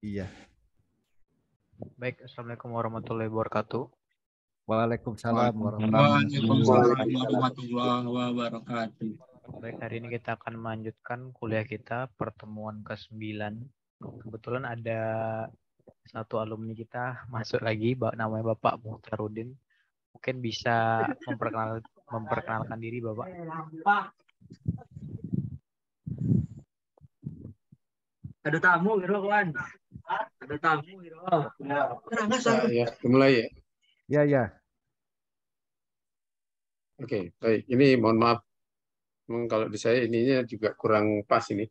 Iya. Baik, assalamualaikum warahmatullahi wabarakatuh. Waalaikumsalam warahmatullahi wabarakatuh. Baik, hari ini kita akan melanjutkan kuliah kita pertemuan ke-9. Kebetulan ada satu alumni kita masuk lagi, namanya Bapak Muchtarrudin. Mungkin bisa memperkenalkan diri, Bapak. Ada tamu, Irwan. Ada tamu, Irwan. Ya, mulai ya. Ya, ya. Oke, baik. Ini mohon maaf, kalau di saya ininya juga kurang pas ini.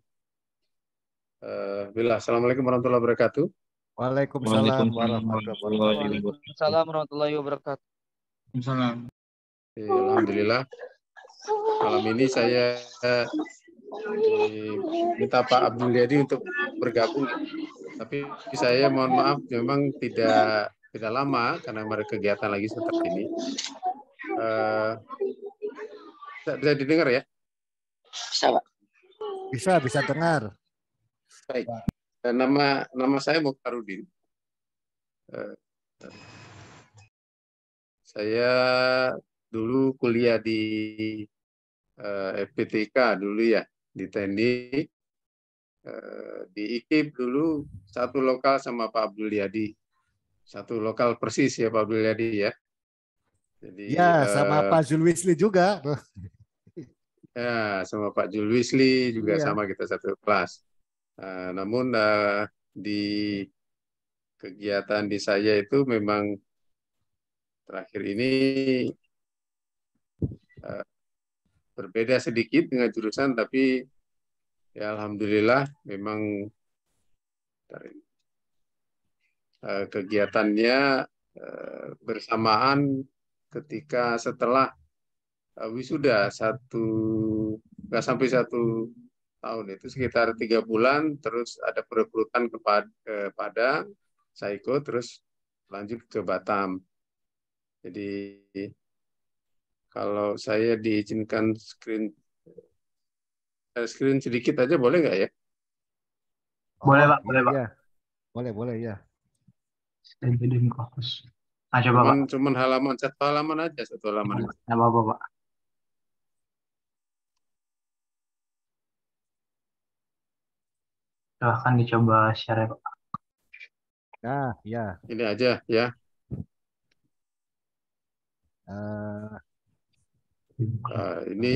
Bila, assalamualaikum warahmatullahi wabarakatuh. Waalaikumsalam warahmatullahi wabarakatuh. Alhamdulillah, malam ini saya minta Pak Abdul Hadi untuk bergabung, tapi saya mohon maaf memang tidak lama karena ada kegiatan lagi seperti ini. Bisa didengar ya? Bisa, Pak. Bisa dengar. Baik. Nama saya Muchtarrudin. Saya dulu kuliah di FPTK dulu ya, di teknik, di IKIP dulu, satu lokal sama Pak Abdul Hadi. Satu lokal persis ya Pak Abdul Hadi ya. Jadi, ya, sama Pak Zulwisli juga. Ya, sama Pak Zulwisli juga ya. Sama kita satu kelas. Namun di kegiatan di saya itu memang terakhir ini berbeda sedikit dengan jurusan, tapi ya alhamdulillah memang kegiatannya bersamaan ketika setelah wisuda nggak sampai 1 tahun, itu sekitar 3 bulan, terus ada perekrutan ke Padang, saya ikut, terus lanjut ke Batam. Jadi kalau saya diizinkan screen sedikit aja boleh nggak ya? Boleh Pak, boleh Pak. Ya. Boleh ya. Coba Pak. Cuman halaman, satu halaman aja. Nggak apa-apa Pak. Silahkan dicoba share Pak. Nah, ya. Ini aja ya. Ini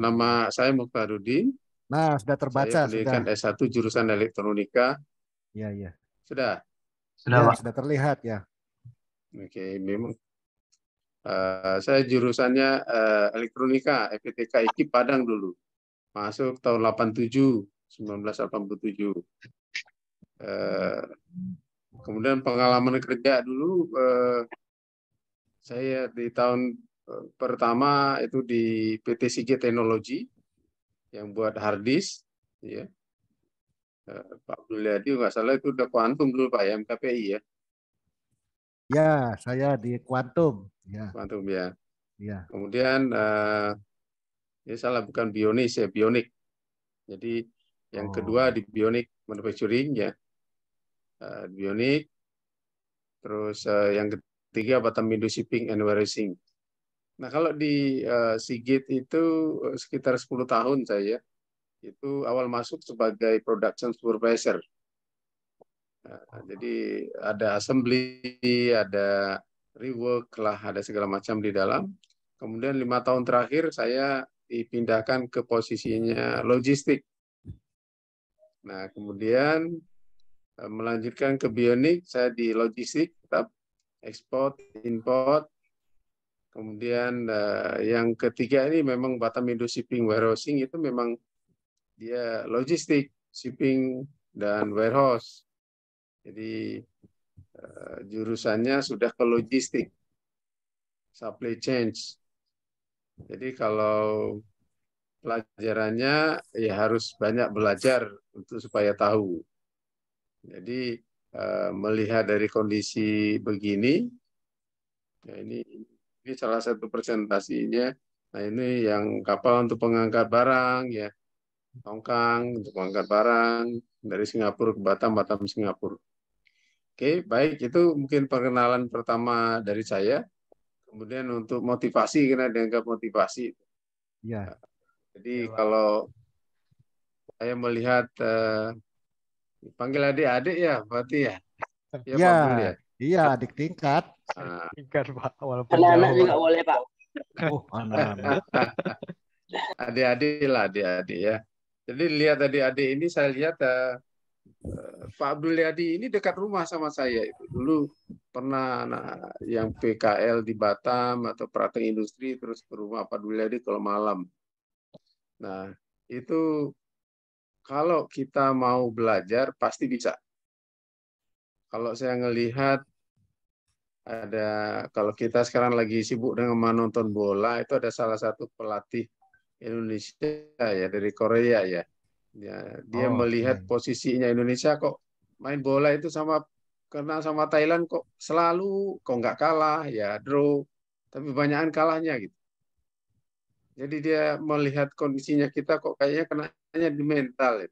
nama saya Muchtarrudin. Nah, sudah terbaca. Saya pendidikan S1 jurusan elektronika. Ya, ya. Sudah, ya, sudah terlihat ya. Oke, memang. Saya jurusannya elektronika, FPTK IKI Padang dulu. Masuk tahun 1987. Kemudian pengalaman kerja dulu. Saya di tahun pertama itu di PT Sigi Technology yang buat hard disk, ya. Pak Abdul Hadi nggak salah itu udah Quantum dulu Pak ya, MKPI ya. Ya, saya di Quantum. Ya. Quantum ya. Ya. Kemudian ya salah, bukan Bionic ya, Bionic. Jadi yang kedua di Bionic Manufacturing ya, Bionic. Terus yang ketiga Batam Indo Shipping and Warehousing. Nah, kalau di Seagate itu sekitar 10 tahun saya. Itu awal masuk sebagai production supervisor. Jadi ada assembly, ada rework lah, ada segala macam di dalam. Kemudian 5 tahun terakhir saya dipindahkan ke posisinya logistik. Nah, kemudian melanjutkan ke Bionic, saya di logistik tetap ekspor, import. Kemudian yang ketiga ini memang Batam Indo Shipping Warehousing, itu memang dia logistik, shipping dan warehouse. Jadi jurusannya sudah ke logistik, supply chain. Jadi kalau pelajarannya ya harus banyak belajar untuk supaya tahu. Jadi melihat dari kondisi begini, ya ini salah satu presentasinya. Nah, ini yang kapal untuk pengangkat barang ya, tongkang untuk pengangkat barang, dari Singapura ke Batam, Batam Singapura. Oke, baik, itu mungkin perkenalan pertama dari saya. Kemudian untuk motivasi, karena dianggap motivasi. Ya. Jadi ya, kalau saya melihat panggil adik-adik ya, berarti ya. Ya, ya, ya. Iya, adik tingkat. Nah. Tingkat Pak, walaupun anak-anak juga boleh Pak. Oh, anak-anak. Adik-adik lah, adik-adik ya. Jadi lihat adik-adik ini, saya lihat Pak Abdul Hadi ini dekat rumah sama saya. Dulu pernah yang PKL di Batam atau praktek industri, terus ke rumah Pak Abdul Hadi kalau malam. Nah, itu kalau kita mau belajar pasti bisa. Kalau saya ngelihat ada, kalau kita sekarang lagi sibuk dengan menonton bola, itu ada salah satu pelatih Indonesia ya dari Korea ya. Ya, dia melihat posisinya Indonesia kok main bola itu sama kena sama Thailand kok selalu kok nggak kalah ya draw, tapi banyakan kalahnya gitu. Jadi dia melihat kondisinya kita kok kayaknya kenanya di mental ya.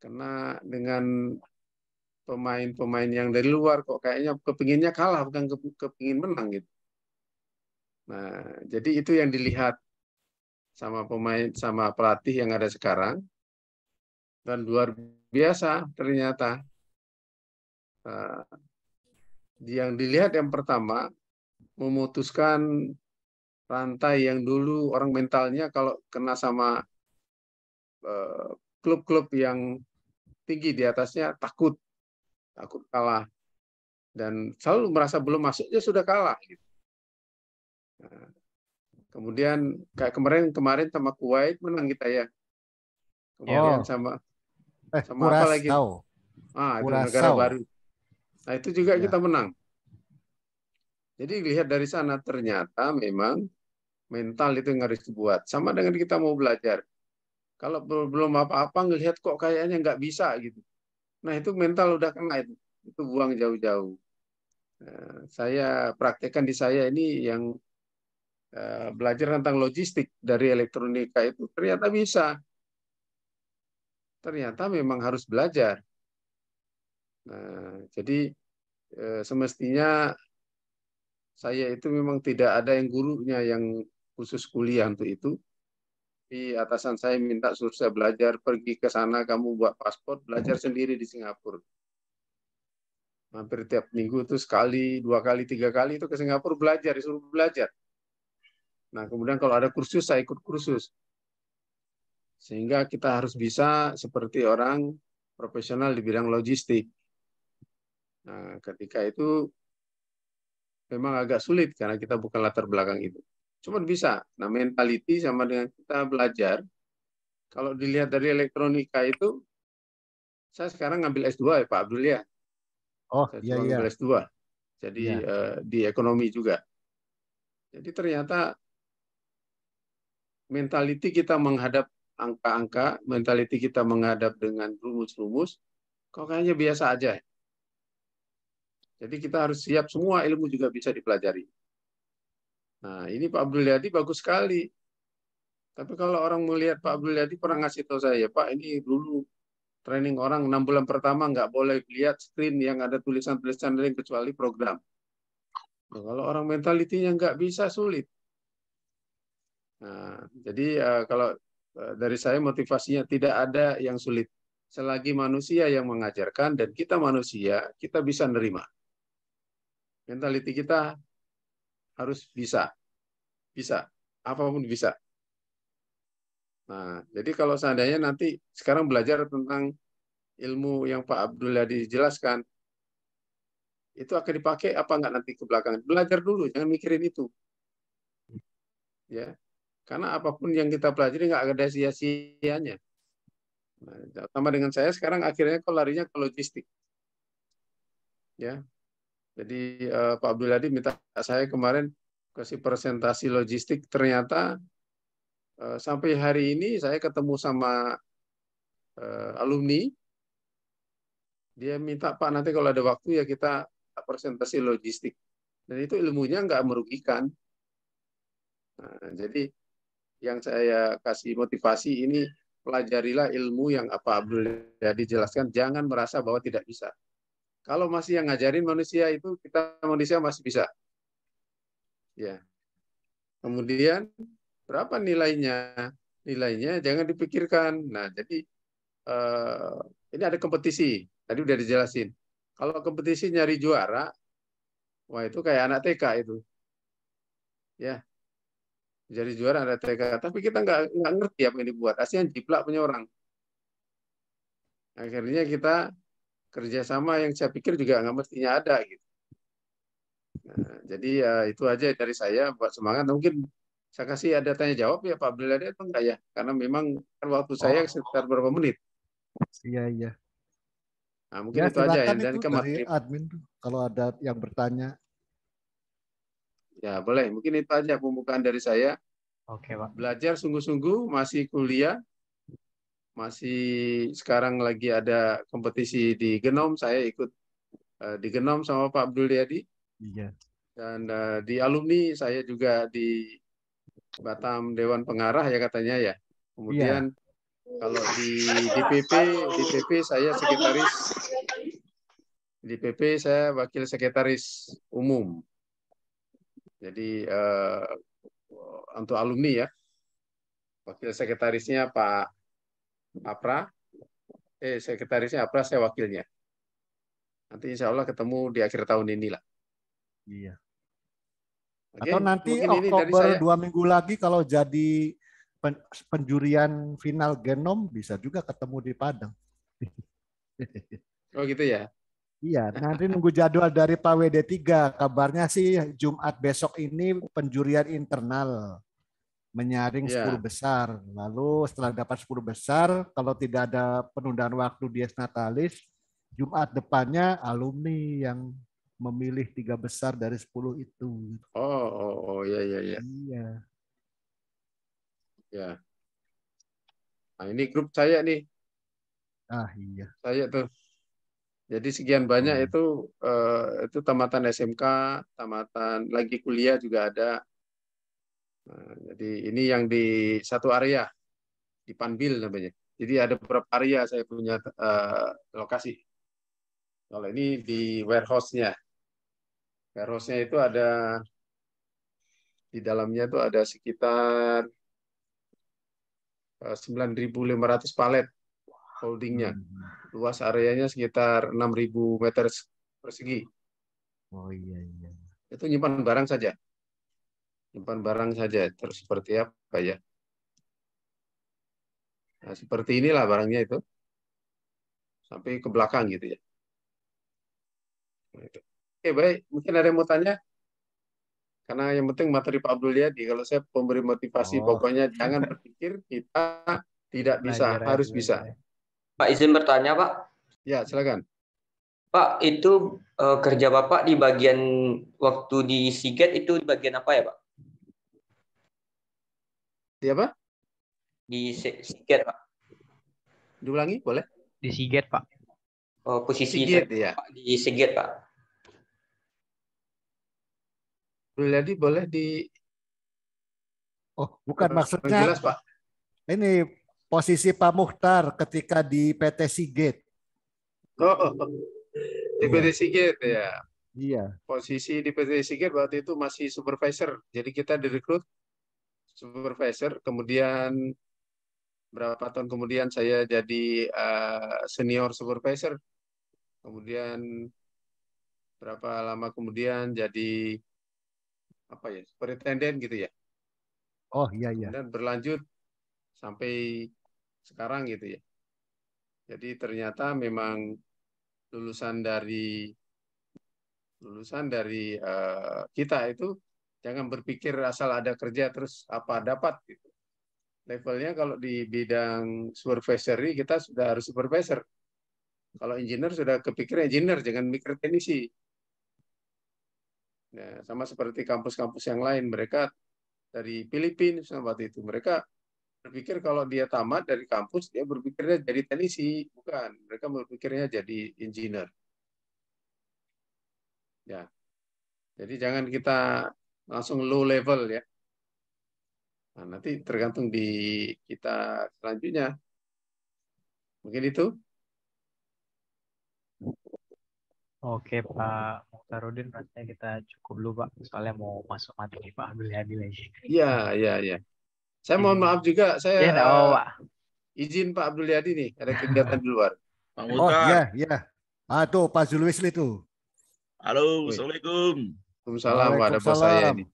Kena dengan pemain-pemain yang dari luar kok kayaknya kepinginnya kalah bukan kepingin menang gitu. Nah, jadi itu yang dilihat sama pemain sama pelatih yang ada sekarang. Dan luar biasa ternyata yang dilihat yang pertama memutuskan rantai yang dulu orang mentalnya kalau kena sama klub-klub yang tinggi di atasnya takut kalah dan selalu merasa belum masuknya sudah kalah gitu. Nah, kemudian kayak kemarin sama Kuwait menang kita ya, kemudian sama Kurasau. Apa lagi? Itu negara baru. Nah, itu juga ya, kita menang. Jadi lihat dari sana ternyata memang mental itu yang harus dibuat. Sama dengan kita mau belajar. Kalau belum apa-apa ngelihat kok kayaknya nggak bisa gitu. Nah, itu mental udah kena itu. Itu buang jauh-jauh. Nah, saya praktekkan di saya ini yang belajar tentang logistik dari elektronika itu ternyata bisa. Ternyata memang harus belajar. Nah, jadi semestinya saya itu memang tidak ada yang gurunya yang khusus kuliah untuk itu. Di atasan saya minta suruh saya belajar, pergi ke sana kamu buat paspor, belajar sendiri di Singapura. Hampir tiap minggu itu sekali, dua kali, tiga kali itu ke Singapura belajar, disuruh belajar. Nah, kemudian kalau ada kursus, saya ikut kursus. Sehingga kita harus bisa seperti orang profesional di bidang logistik. Nah, ketika itu memang agak sulit karena kita bukan latar belakang itu. Cuma bisa. Nah, mentality sama dengan kita belajar. Kalau dilihat dari elektronika itu, saya sekarang ngambil S2 ya Pak Abdul ya. Oh, saya ngambil S2. Jadi di ekonomi juga. Jadi ternyata mentality kita menghadap angka-angka, mentaliti kita menghadap dengan rumus-rumus, kok kayaknya biasa aja. Jadi kita harus siap semua ilmu juga bisa dipelajari. Nah, ini Pak Abdul Hadi bagus sekali. Tapi kalau orang melihat Pak Abdul Hadi pernah ngasih tahu saya, Pak, ini dulu training orang 6 bulan pertama nggak boleh lihat screen yang ada tulisan-tulisan link kecuali program. Nah, kalau orang mentalitinya nggak bisa sulit. Nah, jadi kalau dari saya motivasinya tidak ada yang sulit. Selagi manusia yang mengajarkan dan kita manusia, kita bisa nerima. Mentaliti kita harus bisa. Bisa. Apapun bisa. Nah, jadi kalau seandainya nanti sekarang belajar tentang ilmu yang Pak Abdul Hadi jelaskan, itu akan dipakai apa enggak nanti ke belakang? Belajar dulu, jangan mikirin itu. Ya. Karena apapun yang kita pelajari nggak ada sia-sianya. Nah, sama dengan saya sekarang akhirnya kok larinya ke logistik. Ya. Jadi Pak Abdul Hadi minta saya kemarin kasih presentasi logistik, ternyata sampai hari ini saya ketemu sama alumni. Dia minta, Pak, nanti kalau ada waktu ya kita presentasi logistik. Dan itu ilmunya nggak merugikan. Nah, jadi yang saya kasih motivasi ini pelajarilah ilmu yang apa Abdul Hadi jelaskan, jangan merasa bahwa tidak bisa. Kalau masih yang ngajarin manusia itu, kita manusia masih bisa. Ya. Kemudian berapa nilainya? Nilainya jangan dipikirkan. Nah, jadi ini ada kompetisi. Tadi udah dijelasin. Kalau kompetisi nyari juara, wah itu kayak anak TK itu. Ya. Jadi juara ada TK, tapi kita nggak ngerti apa yang dibuat. ASEAN jiplak punya orang. Akhirnya kita kerjasama yang saya pikir juga nggak mestinya ada gitu. Nah, jadi ya itu aja dari saya buat semangat. Mungkin saya kasih ada tanya jawab ya Pak Abdul Hadi atau enggak ya? Karena memang waktu saya sekitar berapa menit. Iya iya. Nah, mungkin ya, itu aja yang dari admin kalau ada yang bertanya. Ya boleh, mungkin itu aja pembukaan dari saya. Oke Pak. Belajar sungguh-sungguh, masih kuliah, masih sekarang lagi ada kompetisi di Genom, saya ikut di Genom sama Pak Abdul Hadi. Iya. Dan di alumni saya juga di Batam Dewan Pengarah ya katanya ya. Kemudian iya. Kalau di DPP saya sekretaris, di DPP saya wakil sekretaris umum. Jadi untuk alumni ya, wakil sekretarisnya Pak Apra, sekretarisnya Apra, saya wakilnya. Nanti insya Allah ketemu di akhir tahun inilah. Iya. Okay. Atau nanti mungkin Oktober 2 minggu lagi kalau jadi penjurian final Genom bisa juga ketemu di Padang. Oh gitu ya. Iya, nanti nunggu jadwal dari Pak WD3. Kabarnya sih Jumat besok ini penjurian internal menyaring 10 besar. Lalu setelah dapat 10 besar, kalau tidak ada penundaan waktu Dies Natalis, Jumat depannya alumni yang memilih 3 besar dari 10 itu. Oh ya ya ya. Iya. Ya. Nah, ini grup saya nih. Ah iya. Saya tuh. Jadi sekian banyak itu tamatan SMK, tamatan lagi kuliah juga ada. Nah, jadi ini yang di satu area di Panbil namanya. Jadi ada beberapa area saya punya lokasi. Kalau ini di warehouse-nya. Warehouse-nya itu ada di dalamnya itu ada sekitar 9.500 palet holdingnya. Luas areanya sekitar 6.000 meter persegi. Oh iya iya. Itu nyimpan barang saja. Nyimpan barang saja. Terus seperti apa ya? Nah, seperti inilah barangnya itu. Sampai ke belakang gitu ya. Oke baik, mungkin ada yang mau tanya? Karena yang penting materi Pak Abdul Hadi, kalau saya pemberi motivasi pokoknya jangan berpikir kita tidak bisa, harus bisa. Pak izin bertanya Pak? Ya silakan. Pak itu kerja Bapak di bagian waktu di Seagate itu di bagian apa ya Pak? Di apa? Di Seagate Pak. Diulangi boleh? Di Seagate Pak. Oh, posisi Seagate, ya. Pak, di Seagate Pak. Jadi boleh di. Oh bukan maksudnya. Jelas Pak. Ini posisi Pak Muchtar ketika di PT Seagate. Oh, di PT Seagate ya. Iya. Posisi di PT Seagate waktu itu masih supervisor. Jadi kita direkrut supervisor. Kemudian berapa tahun kemudian saya jadi senior supervisor. Kemudian berapa lama kemudian jadi apa ya, superintendent gitu ya. Oh iya iya. Dan berlanjut sampai sekarang gitu ya. Jadi ternyata memang lulusan dari kita itu jangan berpikir asal ada kerja terus apa dapat gitu. Levelnya kalau di bidang supervisory kita sudah harus supervisor. Kalau engineer sudah kepikir engineer, jangan mikir teknisi. Nah, sama seperti kampus-kampus yang lain, mereka dari Filipina waktu itu mereka berpikir kalau dia tamat dari kampus, dia berpikirnya jadi teknisi. Bukan, mereka berpikirnya jadi engineer. Ya. Jadi jangan kita langsung low level ya. Nah, nanti tergantung di kita selanjutnya. Mungkin itu. Oke Pak Muchtarrudin, rasanya kita cukup dulu Pak, soalnya mau masuk materi Pak Abdul Hadi lagi. Iya, iya, iya. Saya mohon maaf juga, saya ya, Pak. Izin Pak Abdul Hadi nih, ada kegiatan di luar. Pak Muchtar. Oh iya, iya. Ah tuh Pak Zulwisli tuh. Halo, Assalamualaikum. Waalaikumsalam, Pak, ada bos saya ini.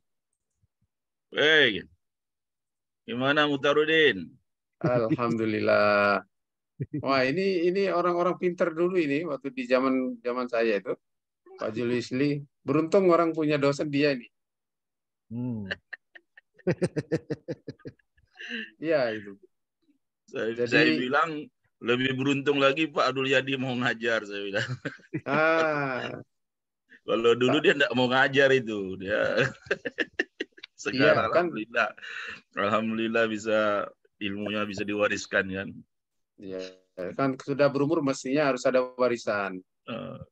Hey, gimana Muchtarrudin? Alhamdulillah. Wah, ini orang-orang pinter dulu ini waktu di zaman saya itu. Pak Julisli, beruntung orang punya dosen dia ini. Iya itu. Saya bilang lebih beruntung lagi Pak Abdul Hadi mau ngajar, saya bilang. Kalau dulu dia enggak mau ngajar itu, dia sekarang ya, kan? Alhamdulillah bisa ilmunya bisa diwariskan kan. Ya, kan sudah berumur mestinya harus ada warisan.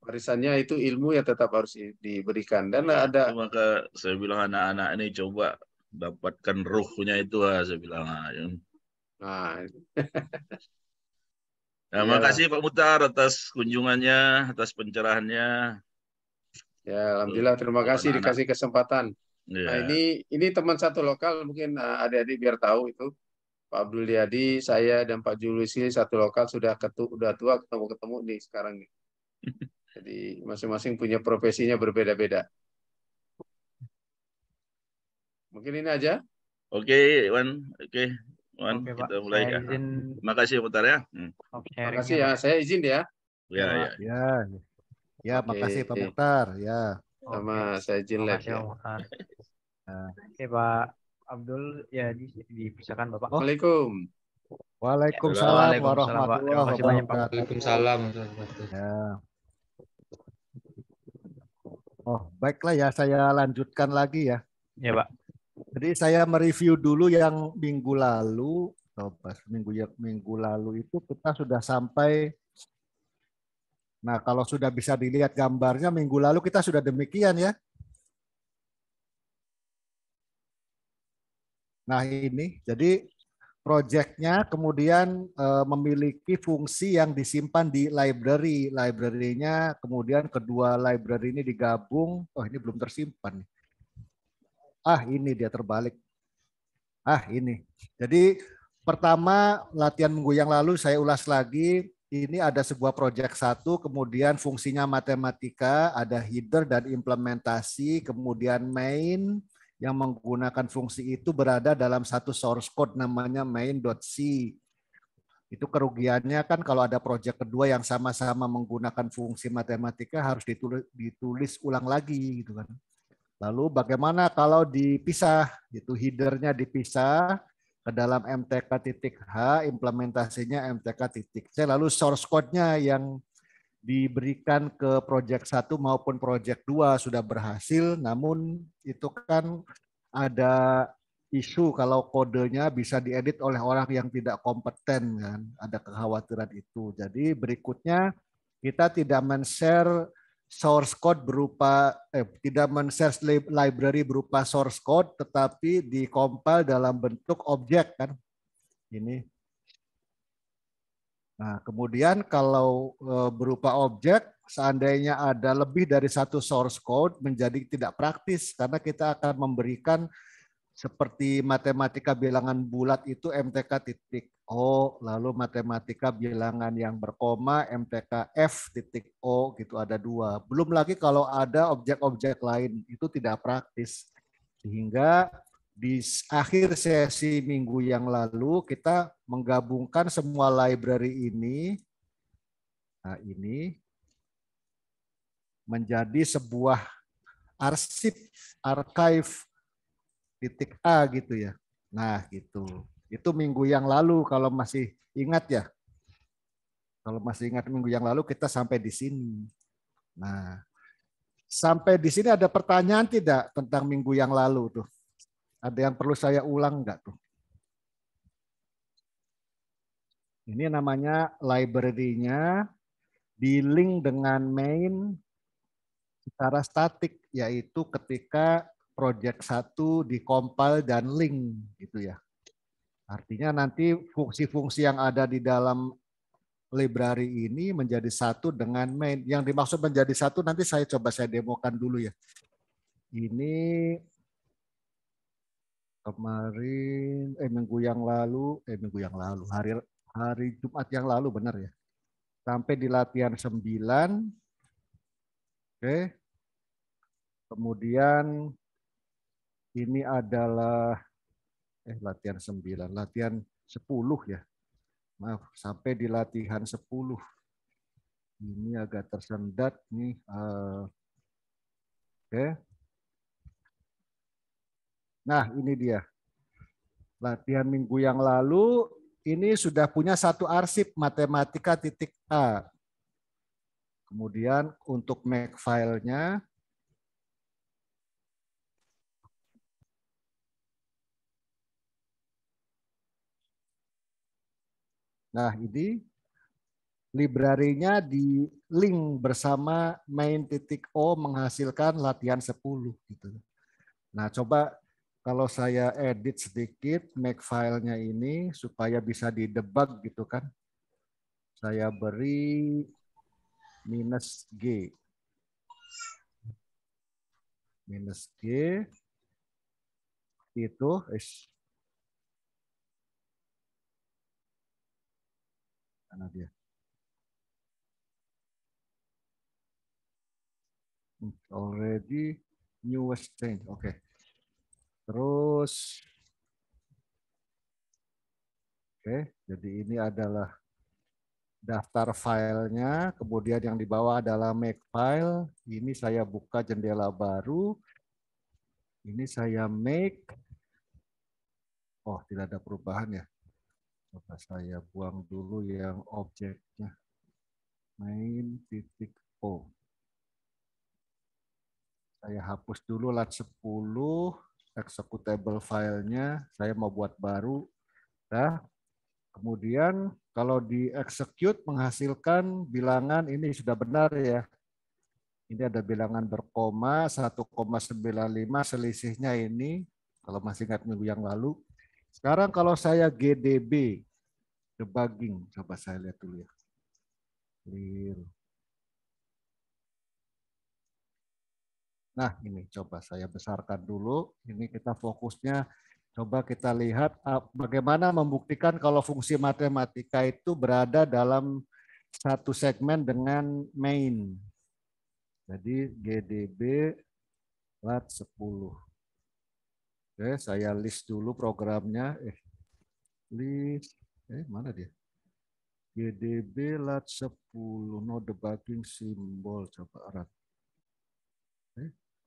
Warisannya itu ilmu yang tetap harus diberikan. Dan ya, ada maka saya bilang anak-anak ini coba dapatkan ruhnya itu saya bilang. Nah. Terima kasih Pak Muchtar atas kunjungannya, atas pencerahannya. Ya, alhamdulillah terima kasih dikasih kesempatan. Ya. Nah, ini teman satu lokal, mungkin adik-adik biar tahu itu. Pak Abdul Hadi, saya dan Pak Julisi satu lokal sudah udah tua ketemu nih sekarang nih. Jadi masing-masing punya profesinya berbeda-beda. Mungkin ini aja. Oke, Wan. Oke, Wan. Kita mulai ya. Terima kasih Muchtar ya. Terima kasih ya. Saya izin ya. Ya, ya. Ya, ya makasih Pak Muchtar. Ya. Sama saya izin lagi. Oke, Pak Abdul ya dipisahkan Bapak. Waalaikumsalam. Waalaikumsalam warahmatullahi wabarakatuh. Waalaikumsalam. Ya. Oh, baiklah ya, saya lanjutkan lagi ya. Ya, Pak. Jadi saya mereview dulu yang minggu lalu. Minggu lalu itu kita sudah sampai. Nah, kalau sudah bisa dilihat gambarnya minggu lalu kita sudah demikian ya. Nah ini, jadi projectnya kemudian memiliki fungsi yang disimpan di library. Library-nya kemudian kedua library ini digabung. Oh ini belum tersimpan. Ah ini dia terbalik. Ah ini. Jadi pertama latihan minggu yang lalu saya ulas lagi. Ini ada sebuah project satu, kemudian fungsinya matematika, ada header dan implementasi, kemudian main. Yang menggunakan fungsi itu berada dalam satu source code namanya main.c. Itu kerugiannya kan kalau ada project kedua yang sama-sama menggunakan fungsi matematika harus ditulis ulang lagi gitu kan. Lalu bagaimana kalau dipisah? Itu headernya dipisah ke dalam mtk.h, implementasinya mtk.c, lalu source code-nya yang diberikan ke project 1 maupun project 2 sudah berhasil, namun itu kan ada isu kalau kodenya bisa diedit oleh orang yang tidak kompeten kan, ada kekhawatiran itu. Jadi berikutnya kita tidak men-share source code berupa tidak men-share library berupa source code tetapi dikompil dalam bentuk objek kan. Ini. Nah, kemudian kalau berupa objek, seandainya ada lebih dari satu source code menjadi tidak praktis karena kita akan memberikan seperti matematika bilangan bulat itu mtk.o, lalu matematika bilangan yang berkoma mtkf.o gitu ada dua. Belum lagi kalau ada objek-objek lain itu tidak praktis. Sehingga di akhir sesi minggu yang lalu kita menggabungkan semua library ini, nah ini menjadi sebuah arsip archive.a gitu ya. Nah gitu. Itu minggu yang lalu kalau masih ingat ya. Kalau masih ingat minggu yang lalu kita sampai di sini. Nah sampai di sini ada pertanyaan tidak tentang minggu yang lalu tuh? Ada yang perlu saya ulang nggak tuh? Ini namanya library-nya di-link dengan main secara statik, yaitu ketika project 1 dikompil dan link gitu ya. Artinya nanti fungsi-fungsi yang ada di dalam library ini menjadi satu dengan main. Yang dimaksud menjadi satu nanti saya coba saya demokan dulu ya. Ini kemarin minggu yang lalu hari Jumat yang lalu benar ya. Sampai di latihan 9. Oke. Kemudian ini adalah latihan 9, latihan 10 ya. Maaf, sampai di latihan 10. Ini agak tersendat nih. Oke. Nah, ini dia. Latihan minggu yang lalu ini sudah punya satu arsip matematika.a. Kemudian untuk make file-nya nah, ini library-nya di link bersama main.o menghasilkan latihan 10 gitu. Nah, coba kalau saya edit sedikit make file-nya ini supaya bisa didebug gitu kan. Saya beri -G. -G itu mana dia? Already newest change. Oke. Okay. Terus oke, okay, jadi ini adalah daftar filenya, kemudian yang di bawah adalah make file. Ini saya buka jendela baru. Ini saya make. Oh, tidak ada perubahan ya. Coba saya buang dulu yang objeknya. Main.o. Saya hapus dulu lat 10, executable filenya. Saya mau buat baru. Nah, kemudian kalau di execute menghasilkan bilangan ini sudah benar ya. Ini ada bilangan berkoma 1,95 selisihnya ini. Kalau masih ingat minggu yang lalu. Sekarang kalau saya GDB debugging, coba saya lihat dulu ya. Clear. Nah ini coba saya besarkan dulu. Ini kita fokusnya, coba kita lihat bagaimana membuktikan kalau fungsi matematika itu berada dalam satu segmen dengan main. Jadi GDB lat 10. Oke, saya list dulu programnya. Mana dia? GDB lat 10, no debugging simbol. Coba erat.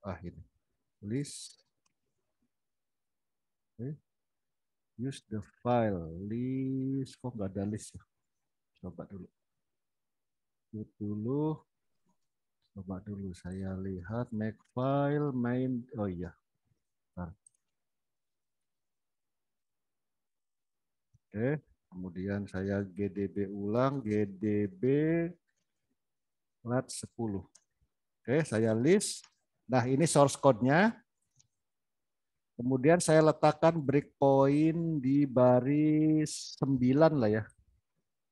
Ini. List. Use the file. List. Kok nggak ada list ya? Coba dulu. Coba dulu. Saya lihat make file, main. Oh iya. Bentar. Oke, kemudian saya GDB ulang, GDB lat 10. Oke, saya list. Nah, ini source code-nya. Kemudian saya letakkan breakpoint di baris 9 lah ya.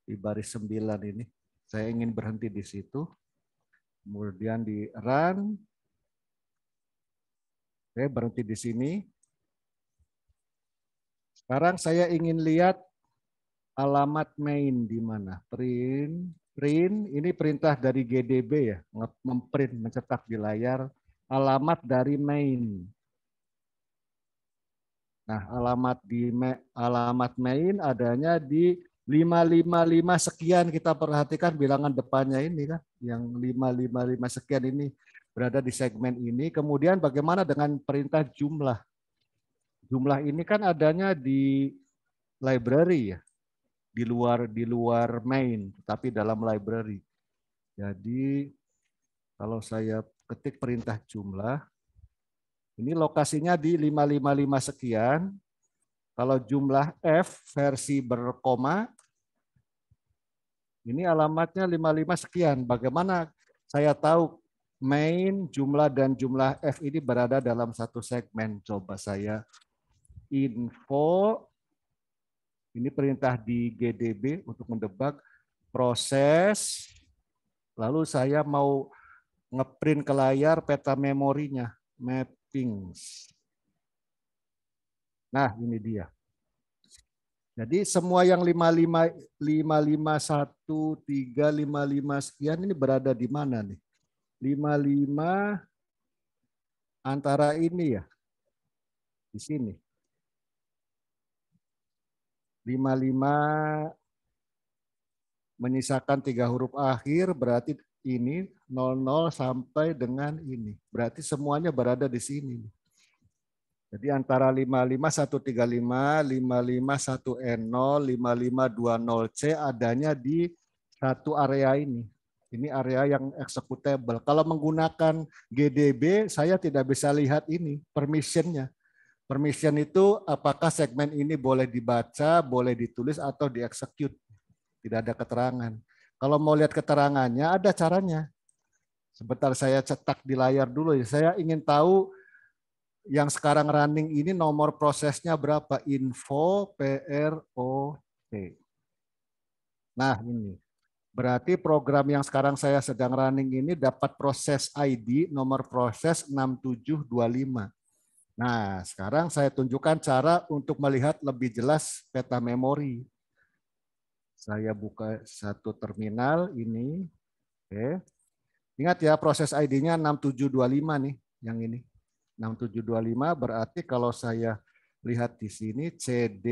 Di baris 9 ini. Saya ingin berhenti di situ. Kemudian di run. Oke, berhenti di sini. Sekarang saya ingin lihat alamat main di mana. Print, ini perintah dari GDB ya, memprint, mencetak di layar alamat dari main. Nah, alamat main adanya di 555 sekian, kita perhatikan bilangan depannya ini kan, yang 555 sekian ini berada di segmen ini. Kemudian bagaimana dengan perintah jumlah? Jumlah ini kan adanya di library ya. Di luar main, tapi dalam library. Jadi kalau saya ketik perintah jumlah, ini lokasinya di 555 sekian. Kalau jumlah F versi berkoma, ini alamatnya 55 sekian. Bagaimana saya tahu main, jumlah, dan jumlah F ini berada dalam satu segmen? Coba saya info. Ini perintah di GDB untuk mendebug proses, lalu saya mau ngeprint ke layar peta memorinya, mappings. Nah, ini dia. Jadi semua yang 5513555 sekian ini berada di mana nih? 55 antara ini ya. Di sini. 55 menyisakan 3 huruf akhir, berarti ini 00 sampai dengan ini. Berarti semuanya berada di sini. Jadi antara 55135, 55110, 5520C adanya di satu area ini. Ini area yang executable. Kalau menggunakan GDB, saya tidak bisa lihat ini permissionnya. Permission itu apakah segmen ini boleh dibaca, boleh ditulis, atau dieksekut. Tidak ada keterangan. Kalau mau lihat keterangannya, ada caranya. Sebentar saya cetak di layar dulu. Saya ingin tahu yang sekarang running ini nomor prosesnya berapa? Info PROT. Nah, ini. Berarti program yang sekarang saya sedang running ini dapat proses ID nomor proses 6725. Nah, sekarang saya tunjukkan cara untuk melihat lebih jelas peta memori. Saya buka satu terminal ini. Oke. Ingat ya proses ID-nya 6725 nih, yang ini. 6725 berarti kalau saya lihat di sini CD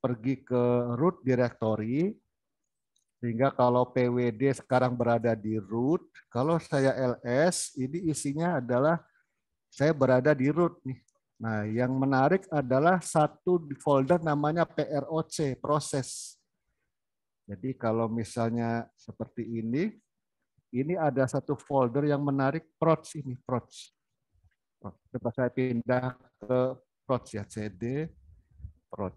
pergi ke root directory sehingga kalau PWD sekarang berada di root, kalau saya LS ini isinya adalah saya berada di root nih. Nah, yang menarik adalah satu folder namanya PROC, proses. Jadi kalau misalnya seperti ini ada satu folder yang menarik proc ini, proc. Coba saya pindah ke proc ya, CD proc.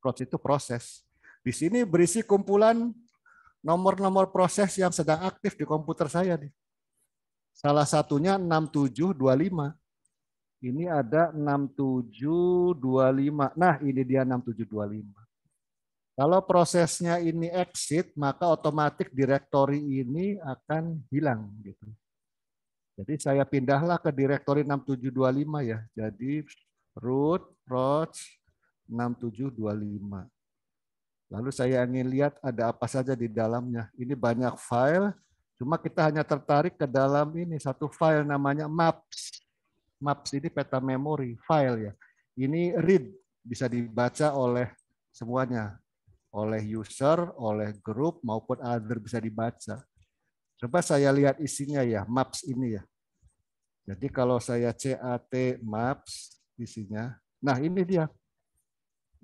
Proc itu proses. Di sini berisi kumpulan nomor-nomor proses yang sedang aktif di komputer saya nih. Salah satunya 6725. Ini ada 6725. Nah, ini dia 6725. Kalau prosesnya ini exit, maka otomatis direktori ini akan hilang gitu. Jadi saya pindahlah ke direktori 6725 ya. Jadi root proc 6725. Lalu saya ingin lihat ada apa saja di dalamnya. Ini banyak file, cuma kita hanya tertarik ke dalam ini satu file namanya maps. Maps ini peta memori, file ya. Ini read, bisa dibaca oleh semuanya, oleh user, oleh grup maupun other bisa dibaca. Coba saya lihat isinya ya, maps ini ya. Jadi kalau saya CAT maps isinya. Nah, ini dia.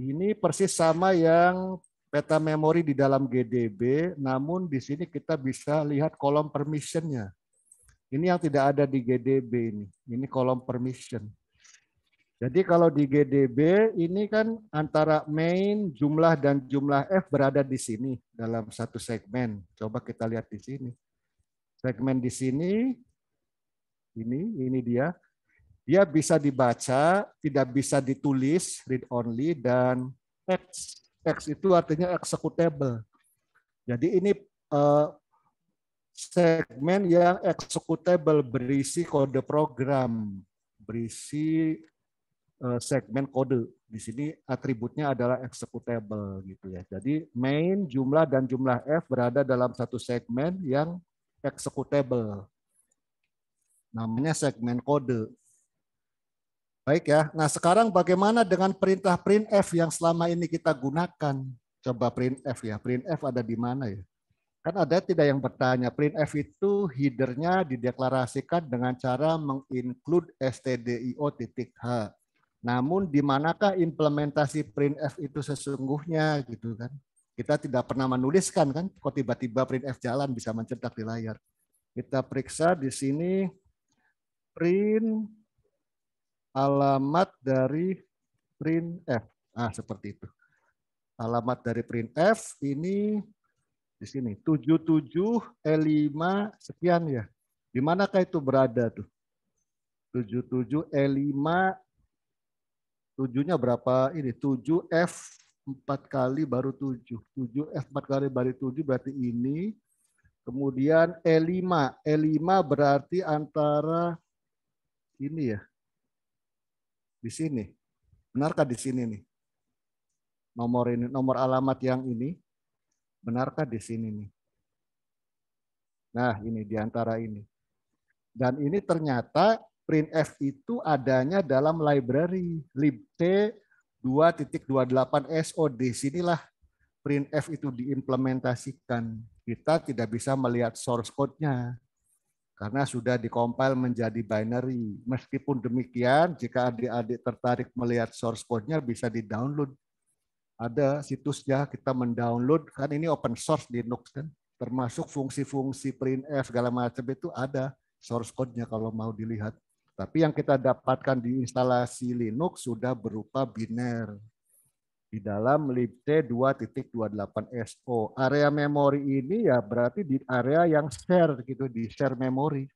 Ini persis sama yang peta memori di dalam GDB, namun di sini kita bisa lihat kolom permission-nya. Ini yang tidak ada di GDB ini. Ini kolom permission. Jadi kalau di GDB ini kan antara main, jumlah dan jumlah F berada di sini dalam satu segmen. Coba kita lihat di sini. Segmen di sini, ini dia. Dia bisa dibaca, tidak bisa ditulis, read only, dan text. Text itu artinya executable. Jadi ini segmen yang executable, berisi kode program, berisi segmen kode. Di sini atributnya adalah executable gitu ya. Jadi main, jumlah, dan jumlah F berada dalam satu segmen yang executable. Namanya segmen kode. Baik ya. Nah, sekarang bagaimana dengan perintah printf yang selama ini kita gunakan? Coba printf ya. Printf ada di mana ya? Kan ada tidak yang bertanya. Printf itu headernya dideklarasikan dengan cara menginclude stdio.h. Namun di manakah implementasi printf itu sesungguhnya gitu kan? Kita tidak pernah menuliskan kan, kok tiba-tiba printf jalan bisa mencetak di layar. Kita periksa di sini print alamat dari printf. Ah, seperti itu. Alamat dari printf ini di sini 77E5 sekian ya. Di manakah itu berada tuh? 77E5 7-nya berapa ini? 7F 4 kali baru 7. 4 kali baru 7 berarti ini. Kemudian E5. E5 berarti antara ini ya. Di sini. Benarkah di sini nih? Nomor ini, nomor alamat yang ini. Benarkah di sini nih? Nah, ini di antara ini. Dan ini ternyata printf itu adanya dalam library libt 2.28so. Di sinilah printf itu diimplementasikan. Kita tidak bisa melihat source code-nya karena sudah dikompil menjadi binary. Meskipun demikian, jika adik-adik tertarik melihat source code-nya bisa di-download. Ada situsnya, kita mendownload, kan ini open source di Linux kan, termasuk fungsi-fungsi printf segala macam itu ada source code-nya kalau mau dilihat. Tapi yang kita dapatkan di instalasi Linux sudah berupa biner di dalam libt 2.28so. Area memori ini ya berarti di area yang share gitu, di share memori,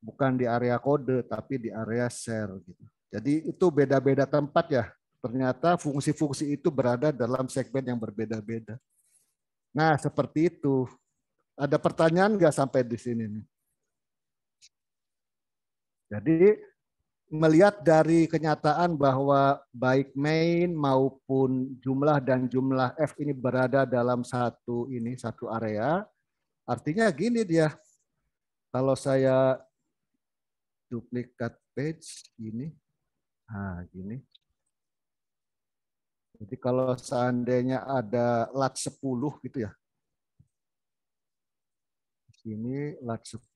bukan di area kode tapi di area share gitu. Jadi itu beda-beda tempat ya. Ternyata fungsi-fungsi itu berada dalam segmen yang berbeda-beda. Nah, seperti itu. Ada pertanyaan nggak sampai di sini nih? Jadi, melihat dari kenyataan bahwa baik main maupun jumlah dan jumlah F ini berada dalam satu area, artinya gini dia. Kalau saya duplikat page ini, nah gini. Jadi kalau seandainya ada lat 10 gitu ya. Di sini lat 10.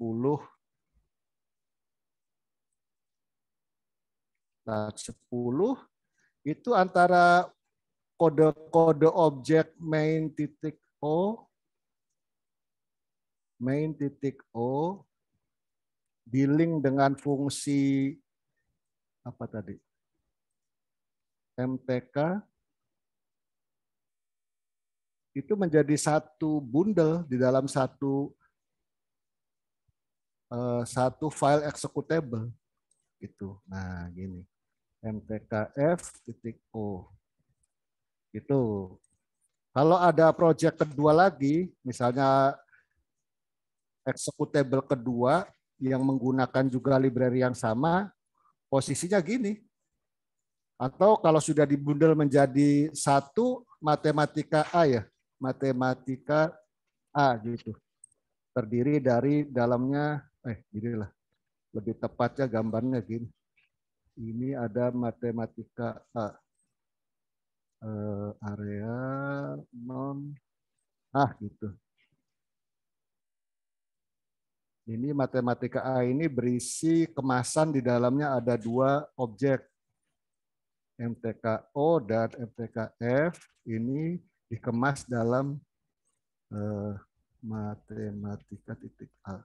Lat 10 itu antara kode-kode objek main titik O di link dengan fungsi apa tadi? MTK. Itu menjadi satu bundel di dalam satu file executable gitu. Nah, gini. mtkf.o. Gitu. Kalau ada project kedua lagi, misalnya executable kedua yang menggunakan juga library yang sama, posisinya gini. Atau kalau sudah dibundel menjadi satu matematika A ya. Matematika A gitu, terdiri dari dalamnya ginilah lebih tepatnya gambarnya gini. Ini ada matematika A area non gitu. Ini matematika A ini berisi kemasan di dalamnya ada dua objek MTKO dan MTKF ini. Dikemas dalam matematika titik A.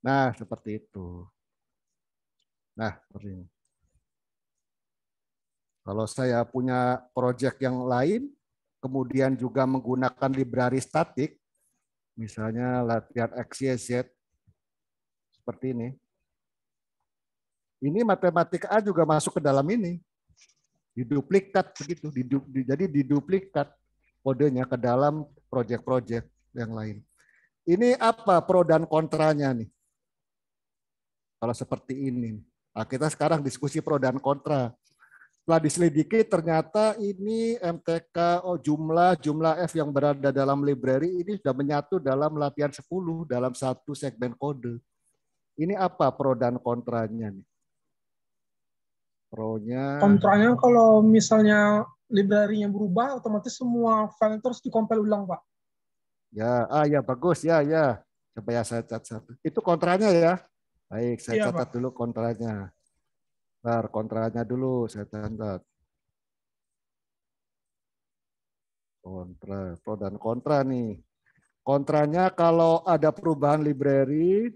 Nah, seperti itu. Nah, seperti ini. Kalau saya punya proyek yang lain, kemudian juga menggunakan library statik, misalnya latihan XYZ, seperti ini. Ini matematika A juga masuk ke dalam ini. Diduplikat begitu, jadi diduplikat kodenya ke dalam proyek-proyek yang lain. Ini apa pro dan kontranya nih? Kalau seperti ini. Nah, kita sekarang diskusi pro dan kontra. Setelah diselidiki ternyata ini MTK jumlah F yang berada dalam library ini sudah menyatu dalam latihan 10 dalam satu segmen kode. Ini apa pro dan kontranya nih? Pro-nya. Kontranya kalau misalnya library-nya berubah, otomatis semua file terus dikompil ulang, Pak. Ya, ya bagus, ya. Coba ya saya catat. Itu kontranya ya. Baik, saya catat Pak. Dulu kontranya. Bentar, kontranya dulu saya catat. Kontra, pro dan kontra nih. Kontranya kalau ada perubahan library,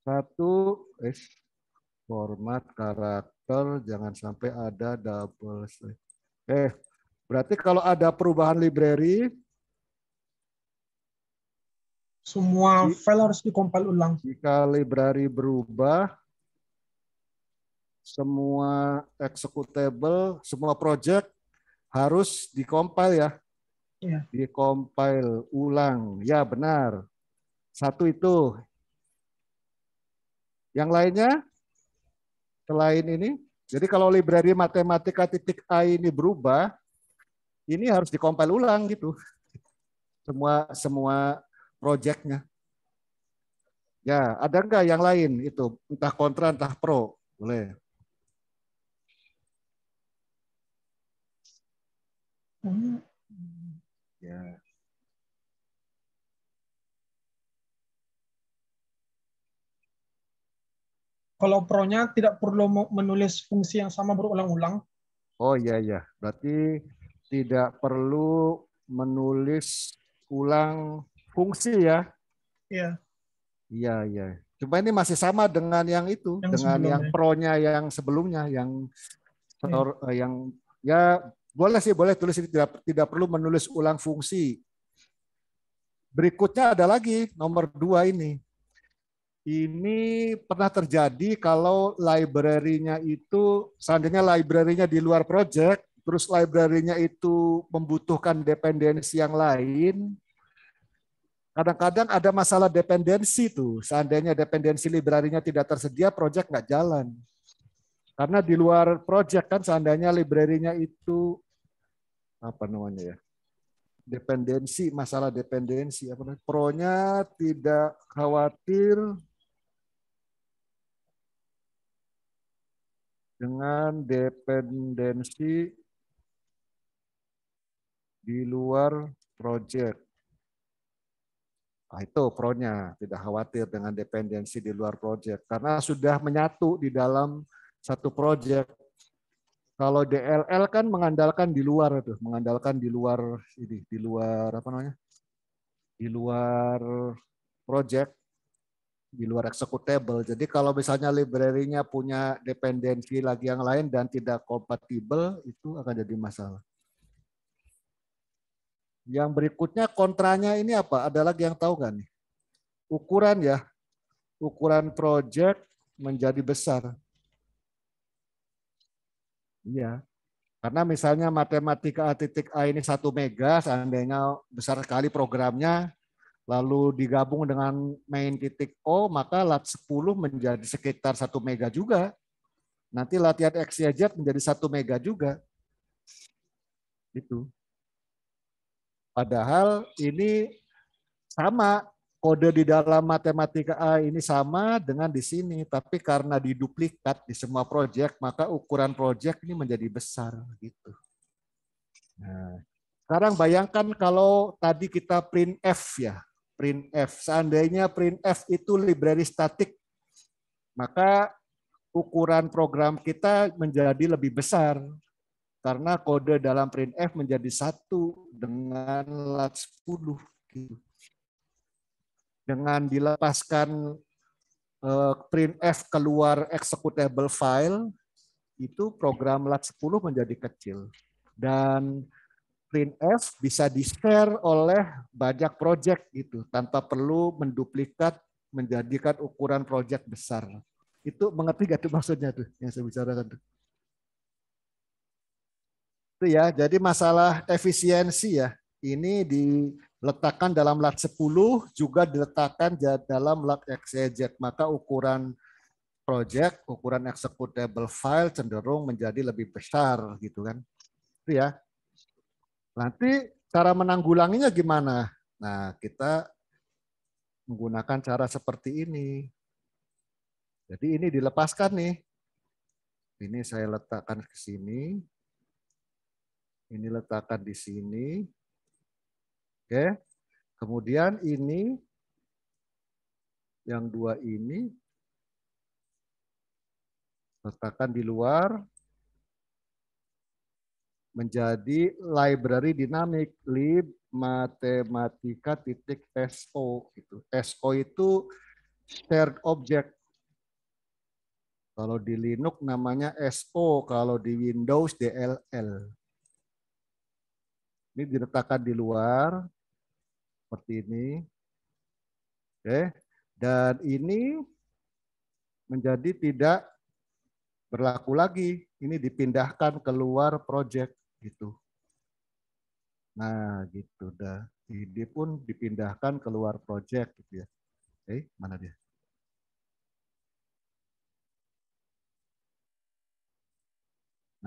satu format karakter. Jangan sampai ada double slash. Berarti kalau ada perubahan library, semua file harus dikompil ulang. Jika library berubah, semua executable, semua project harus dikompil ya. Dikompil ulang. Ya benar. Satu itu. Yang lainnya? Selain ini. Jadi kalau library matematika titik A ini berubah, ini harus dikompil ulang gitu. Semua projectnya. Ya, ada enggak yang lain itu? Entah kontra, entah pro. Boleh. Ya. Kalau pro-nya tidak perlu menulis fungsi yang sama berulang-ulang. Oh iya, iya. Berarti tidak perlu menulis ulang fungsi ya. Iya. Iya, iya. Cuma ini masih sama dengan yang itu, dengan yang pro-nya yang sebelumnya, yang boleh sih, boleh tulis ini tidak perlu menulis ulang fungsi. Berikutnya ada lagi nomor 2 ini. Ini pernah terjadi kalau library-nya itu seandainya library-nya di luar project, terus library-nya itu membutuhkan dependensi yang lain. Kadang-kadang ada masalah dependensi tuh. Seandainya dependensi library-nya tidak tersedia, project nggak jalan. Karena di luar project kan seandainya library-nya itu apa namanya ya? Dependensi, masalah dependensi apa namanya? Pro-nya tidak khawatir dengan dependensi di luar project. Nah, itu pro-nya, tidak khawatir dengan dependensi di luar project karena sudah menyatu di dalam satu project. Kalau DLL kan mengandalkan di luar itu, mengandalkan di luar ini, di luar apa namanya? Di luar project, di luar executable. Jadi kalau misalnya library-nya punya dependensi lagi yang lain dan tidak kompatibel, itu akan jadi masalah. Yang berikutnya kontranya ini apa? Ada lagi yang tahu nggak nih? Ukuran ya. Ukuran project menjadi besar. Iya. Karena misalnya matematika A ini 1 mega, seandainya besar sekali programnya, lalu digabung dengan main O, maka lat 10 menjadi sekitar 1 mega juga. Nanti latihan XYZ menjadi 1 mega juga. Itu. Padahal ini sama, kode di dalam matematika A ini sama dengan di sini, tapi karena diduplikat di semua proyek, maka ukuran proyek ini menjadi besar gitu. Nah, sekarang bayangkan kalau tadi kita print F ya, print F. Seandainya print F itu library statik, maka ukuran program kita menjadi lebih besar. Karena kode dalam printf menjadi 1 dengan lat 10. Dengan dilepaskan printf keluar executable file, itu program lat 10 menjadi kecil. Dan printf bisa di-share oleh banyak project gitu, tanpa perlu menduplikat, menjadikan ukuran project besar. Itu mengerti gak tuh maksudnya tuh yang saya bicarakan tuh? Itu ya, jadi masalah efisiensi ya. Ini diletakkan dalam lat 10 juga diletakkan dalam lat XYZ, maka ukuran project, ukuran executable file cenderung menjadi lebih besar gitu kan. Itu ya. Nanti cara menanggulanginya gimana? Nah, kita menggunakan cara seperti ini. Jadi ini dilepaskan nih. Ini saya letakkan ke sini. Ini letakkan di sini. Oke. Kemudian ini yang 2 ini letakkan di luar menjadi library dinamik lib matematika.so itu. SO itu shared object. Kalau di Linux namanya SO, kalau di Windows DLL. Ini diletakkan di luar seperti ini. Oke, dan ini menjadi tidak berlaku lagi, ini dipindahkan keluar project gitu. Nah, gitu dah. Ide pun dipindahkan keluar project gitu ya. Mana dia?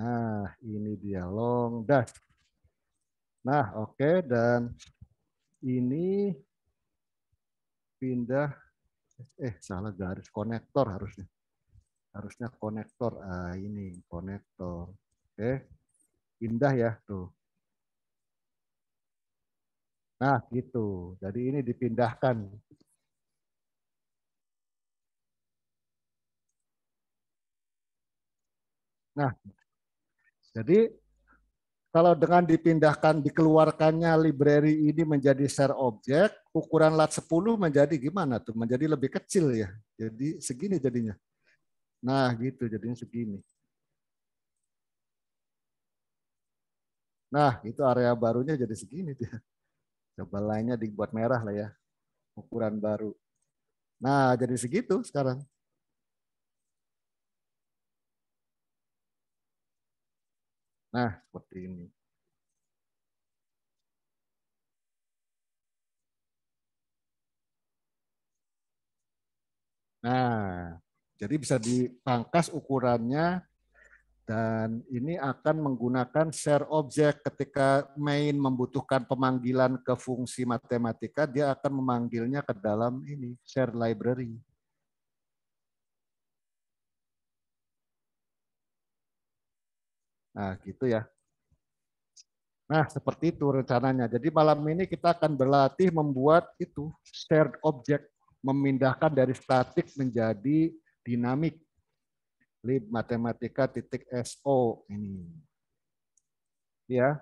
Nah, ini dia long dash. Nah, oke, dan ini pindah salah garis konektor harusnya. Harusnya konektor. Ah, ini konektor. Oke. Pindah ya, tuh. Nah, gitu. Jadi ini dipindahkan. Nah, jadi kalau dengan dipindahkan, dikeluarkannya library ini menjadi share object, ukuran lat 10 menjadi gimana tuh? Menjadi lebih kecil ya. Jadi segini jadinya. Nah gitu jadinya segini. Nah itu area barunya jadi segini dia. Coba lainnya dibuat merah lah ya. Ukuran baru. Nah jadi segitu sekarang. Nah, seperti ini. Nah, jadi bisa dipangkas ukurannya dan ini akan menggunakan share object ketika main membutuhkan pemanggilan ke fungsi matematika, dia akan memanggilnya ke dalam ini share library. Nah, gitu ya. Nah, seperti itu rencananya. Jadi malam ini kita akan berlatih membuat itu shared object, memindahkan dari statik menjadi dinamik. Lib matematika.so ini. Ya.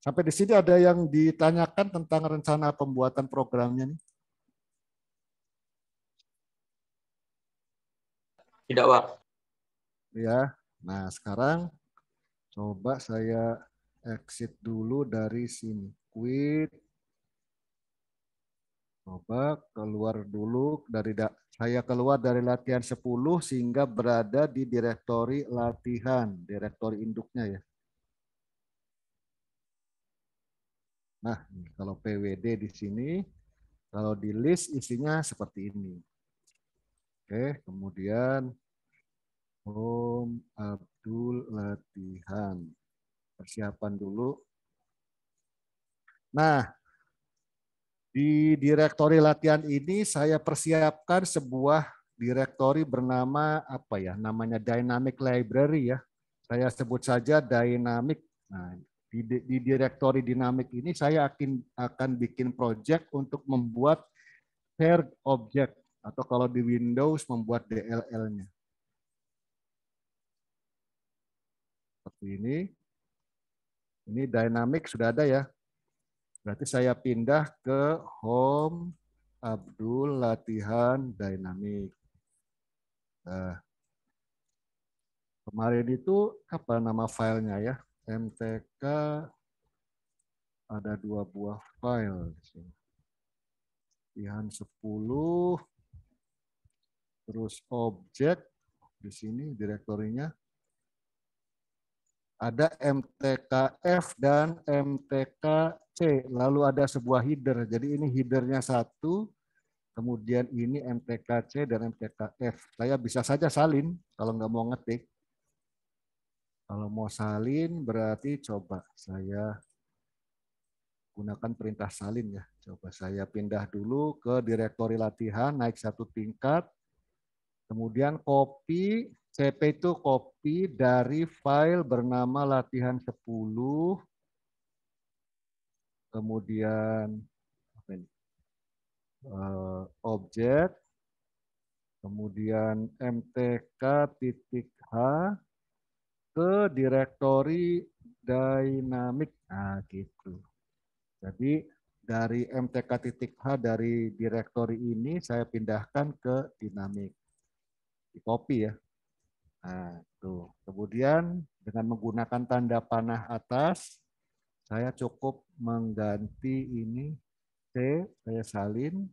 Sampai di sini ada yang ditanyakan tentang rencana pembuatan programnya nih? Tidak, Pak. Ya. Nah, sekarang coba saya exit dulu dari sini. Quit. Coba keluar dulu dari saya keluar dari latihan 10 sehingga berada di direktori latihan, direktori induknya ya. Nah, kalau PWD di sini, kalau di list isinya seperti ini. Oke, kemudian Om Abdul latihan. Persiapan dulu. Nah, di direktori latihan ini saya persiapkan sebuah direktori bernama apa ya? Namanya Dynamic Library ya. Saya sebut saja Dynamic. Nah, di direktori dinamik ini saya akan bikin project untuk membuat shared object atau kalau di Windows membuat DLL-nya. Seperti ini dynamic sudah ada ya. Berarti saya pindah ke home Abdul latihan dynamic. Kemarin itu apa nama filenya ya? MTK ada 2 buah file di sini. Latihan 10 terus objek di sini direktorinya. Ada MTKF dan MTKC, lalu ada sebuah header. Jadi ini headernya 1, kemudian ini MTKC dan MTKF. Saya bisa saja salin kalau nggak mau ngetik. Kalau mau salin berarti coba saya gunakan perintah salin ya. Coba saya pindah dulu ke direktori latihan, naik 1 tingkat. Kemudian copy, CP itu copy dari file bernama latihan 10. Kemudian apa ini? Objek. Kemudian mtk.h ke direktori dynamic. Nah, gitu. Jadi dari mtk.h dari direktori ini saya pindahkan ke dinamik. Copy ya. Nah, tuh. Kemudian dengan menggunakan tanda panah atas, saya cukup mengganti ini C, saya salin.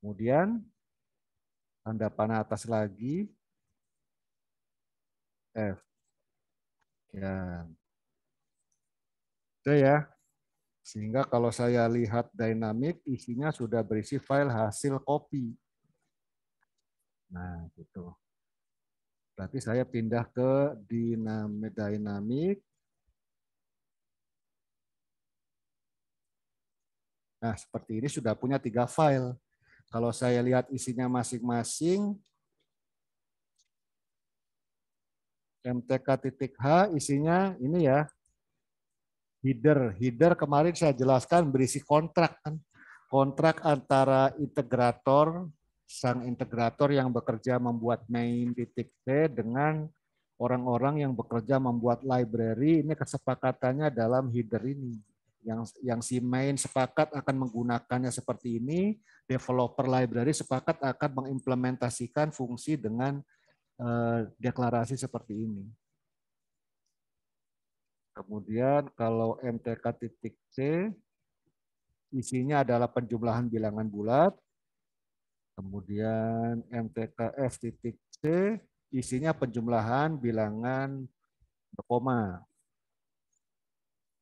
Kemudian tanda panah atas lagi. F. Ya. Oke ya. Sehingga kalau saya lihat dynamic, isinya sudah berisi file hasil copy. Nah, gitu. Berarti saya pindah ke dynamic. Nah, seperti ini sudah punya 3 file. Kalau saya lihat isinya masing-masing, mtk.h isinya ini ya, header. Header kemarin saya jelaskan berisi kontrak. Kontrak antara integrator, sang integrator yang bekerja membuat main.c dengan orang-orang yang bekerja membuat library, ini kesepakatannya dalam header ini. Yang si main sepakat akan menggunakannya seperti ini, developer library sepakat akan mengimplementasikan fungsi dengan deklarasi seperti ini. Kemudian kalau mtk.c isinya adalah penjumlahan bilangan bulat. Kemudian mtkf.c isinya penjumlahan bilangan berkoma.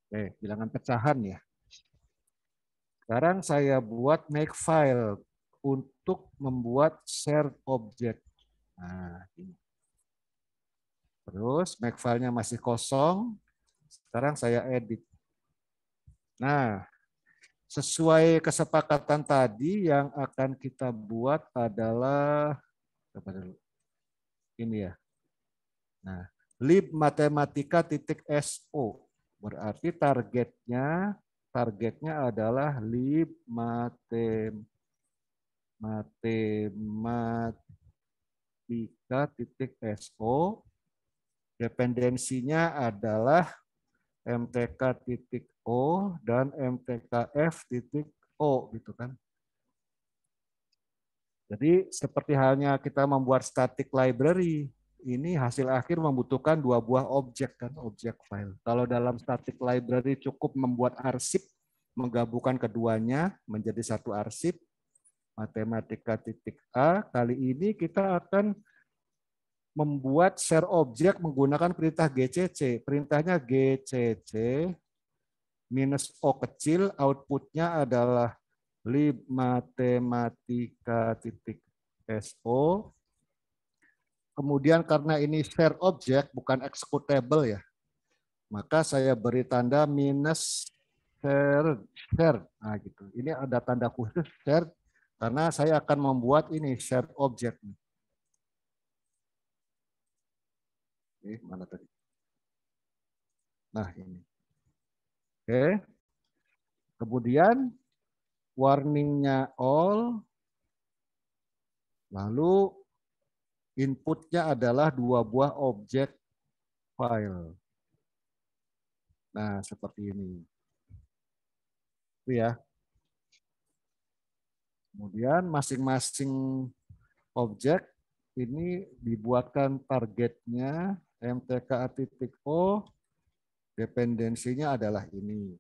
Oke, bilangan pecahan ya. Sekarang saya buat make file untuk membuat shared object. Nah, ini. Terus make filenya masih kosong. Sekarang saya edit. Nah, sesuai kesepakatan tadi yang akan kita buat adalah ini ya. Nah, libmathematika.so berarti targetnya adalah libmathematika.so, dependensinya adalah mtk.o dan mtkf.o gitu kan. Jadi seperti halnya kita membuat static library, ini hasil akhir membutuhkan 2 buah objek kan, objek file. Kalau dalam static library cukup membuat arsip, menggabungkan keduanya menjadi satu arsip. Matematika.a kali ini kita akan membuat share objek menggunakan perintah GCC. Perintahnya GCC minus O kecil, outputnya adalah libmathematika.so. Kemudian karena ini share object bukan executable ya, maka saya beri tanda minus share. Nah gitu. Ini ada tanda khusus share karena saya akan membuat ini share object. Mana tadi? Nah ini. Oke. Kemudian warningnya all. Lalu inputnya adalah 2 buah objek file. Nah seperti ini. Itu ya. Kemudian masing-masing objek ini dibuatkan targetnya. mtk.o, dependensinya adalah ini.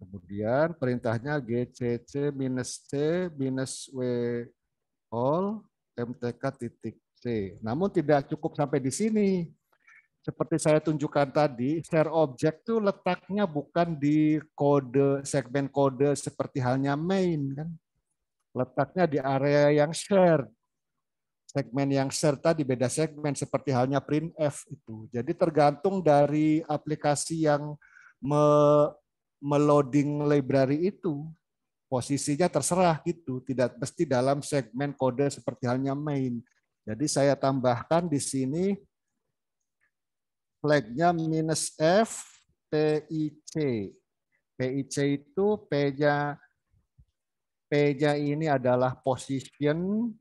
Kemudian perintahnya gcc-c-w-all mtk.c. Namun tidak cukup sampai di sini. Seperti saya tunjukkan tadi, share object itu letaknya bukan di kode, segmen kode seperti halnya main kan. Letaknya di area yang share. Segmen yang share tadi beda segmen seperti halnya printf itu. Jadi tergantung dari aplikasi yang meloading library itu, posisinya terserah gitu, tidak mesti dalam segmen kode seperti halnya main. Jadi saya tambahkan di sini flagnya minus f pic. Pic itu p-nya ini adalah position,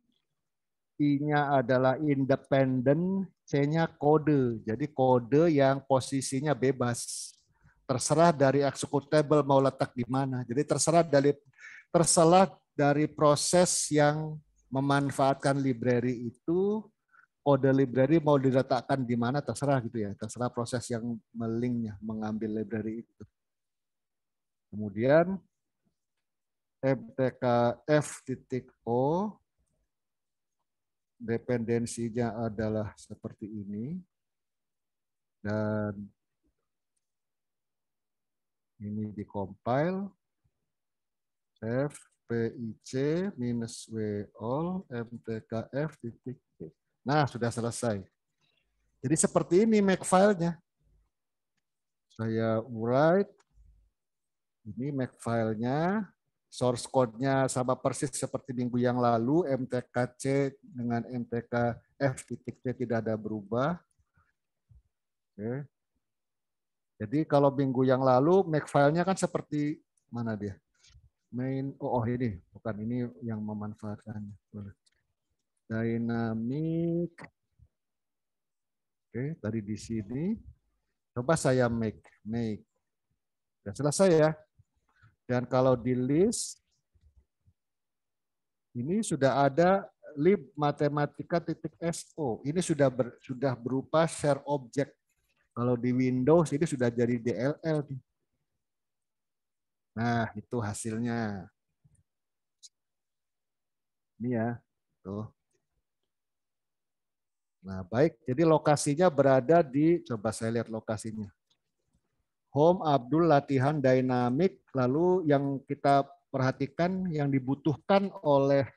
I-nya adalah independen, C-nya kode. Jadi kode yang posisinya bebas. Terserah dari executable mau letak di mana. Jadi terserah dari proses yang memanfaatkan library itu, kode library mau diletakkan di mana terserah gitu ya. Terserah proses yang melinknya mengambil library itu. Kemudian mtkf.o, dependensinya adalah seperti ini. Dan ini dikompil fpic-w all mtkf.c. Nah, sudah selesai. Jadi seperti ini makefile-nya. Saya urai. Ini makefile-nya. Source code-nya sama persis seperti minggu yang lalu. mtkc dengan mtkf.c tidak ada berubah. Oke. Jadi kalau minggu yang lalu makefile-nya kan seperti mana dia? Oh ini bukan, ini yang memanfaatkannya. Dynamic. Oke, tadi di sini coba saya make. Sudah selesai ya. Dan kalau di list ini sudah ada lib_matematika.so. Ini sudah berupa share object. Kalau di Windows ini sudah jadi DLL. Nah, itu hasilnya. Ini ya. Tuh. Nah, baik. Jadi lokasinya berada di, coba saya lihat lokasinya. Home Abdul latihan dynamic. Lalu yang kita perhatikan yang dibutuhkan oleh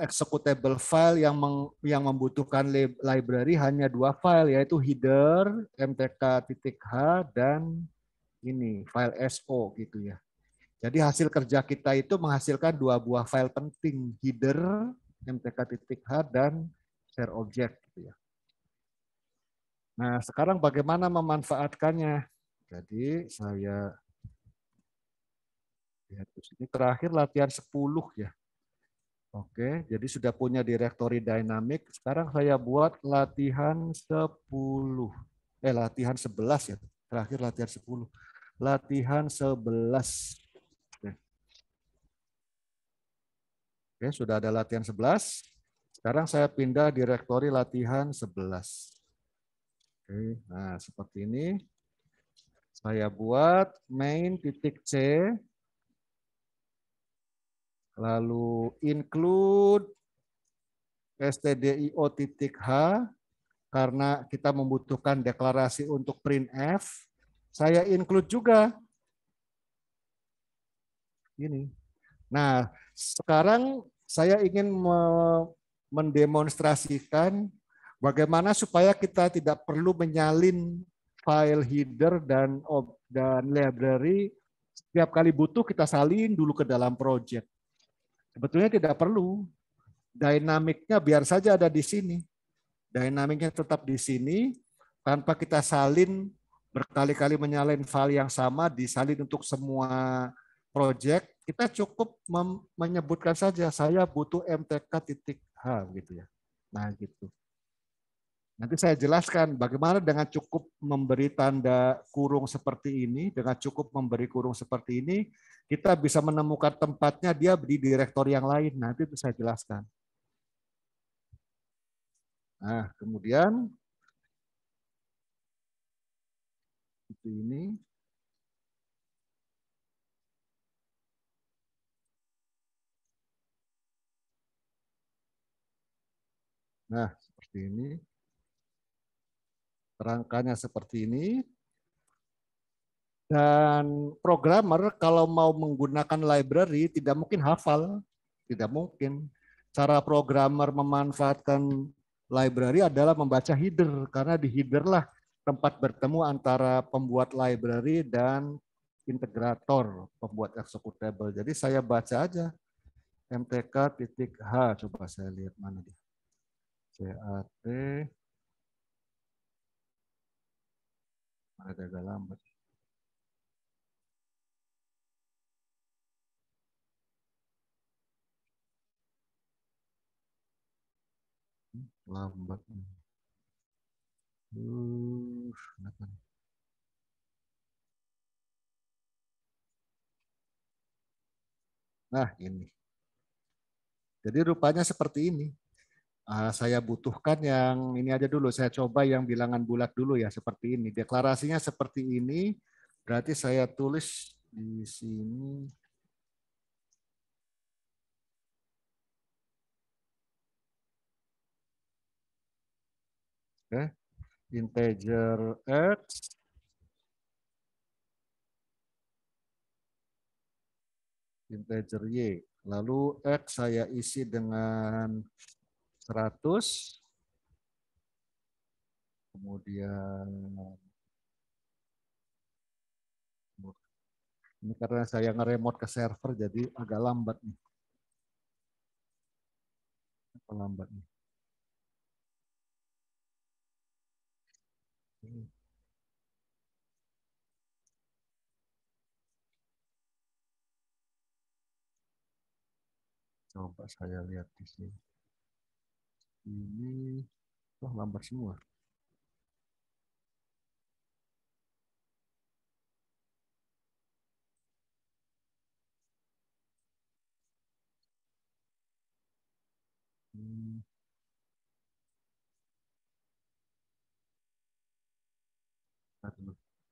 executable file yang membutuhkan library hanya dua file, yaitu header mtk.h dan ini file SO gitu ya. Jadi hasil kerja kita itu menghasilkan dua buah file penting, header mtk.h dan share object gitu ya. Nah, sekarang bagaimana memanfaatkannya? Jadi saya lihat ini terakhir latihan 10 ya. Oke, jadi sudah punya direktori dynamic. Sekarang saya buat latihan 11 ya. Terakhir latihan 10. Latihan 11. Oke, sudah ada latihan 11. Sekarang saya pindah direktori latihan 11. Oke, nah seperti ini. Saya buat main.c. Lalu include stdio.h. Karena kita membutuhkan deklarasi untuk printf, saya include juga. Ini. Nah, sekarang saya ingin mendemonstrasikan bagaimana supaya kita tidak perlu menyalin file header dan library. Setiap kali butuh kita salin dulu ke dalam project. Sebetulnya tidak perlu. Dynamicnya biar saja ada di sini. Dinamiknya tetap di sini, tanpa kita salin berkali-kali menyalin file yang sama, disalin untuk semua project, kita cukup menyebutkan saja, saya butuh mtk.h gitu ya. Nah gitu. Nanti saya jelaskan bagaimana dengan cukup memberi tanda kurung seperti ini, dengan cukup memberi kurung seperti ini, kita bisa menemukan tempatnya dia di direktori yang lain. Nanti itu saya jelaskan. Nah, kemudian itu ini. Nah, seperti ini. Rangkanya seperti ini. Dan programmer kalau mau menggunakan library tidak mungkin hafal, tidak mungkin. Cara programmer memanfaatkan library adalah membaca header, karena di header lah tempat bertemu antara pembuat library dan integrator, pembuat executable. Jadi saya baca aja mtk.h, coba saya lihat mana dia. cat. Ada agak lambat. Lambat. Nah ini. Jadi rupanya seperti ini. Saya butuhkan yang ini aja dulu. Saya coba yang bilangan bulat dulu ya, seperti ini. Deklarasinya seperti ini. Berarti saya tulis di sini. Oke, Okay. Integer x. Integer y. Lalu x saya isi dengan 100. Kemudian ini karena saya nge-remote ke server jadi agak lambat nih. Lambat nih. Coba saya lihat di sini. Ini lambat semua.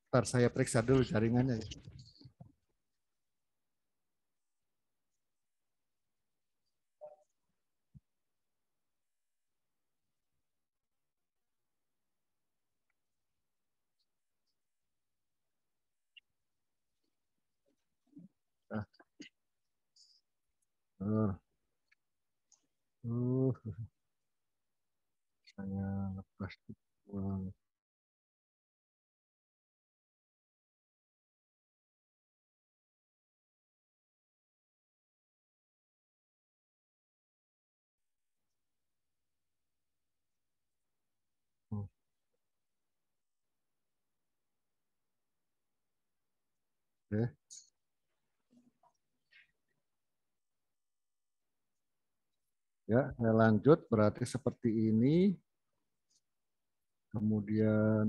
Ntar saya periksa dulu jaringannya. Nah. Saya lepas uang. Oke. Ya, saya lanjut. Berarti seperti ini. Kemudian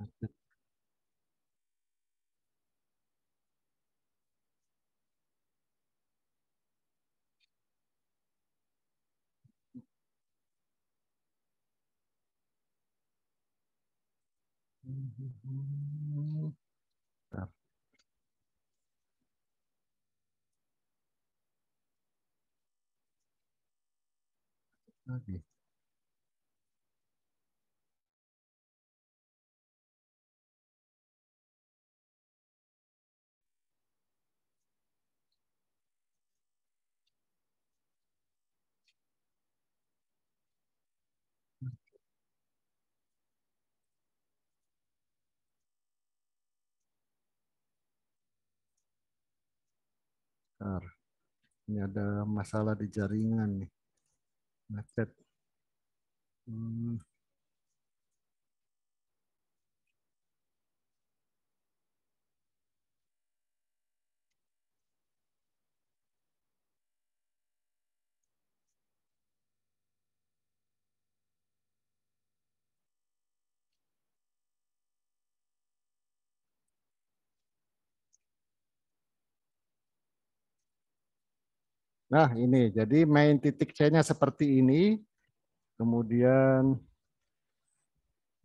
Oke. Ini ada masalah di jaringan nih. Macet. Nah ini, jadi main titik C-nya seperti ini, kemudian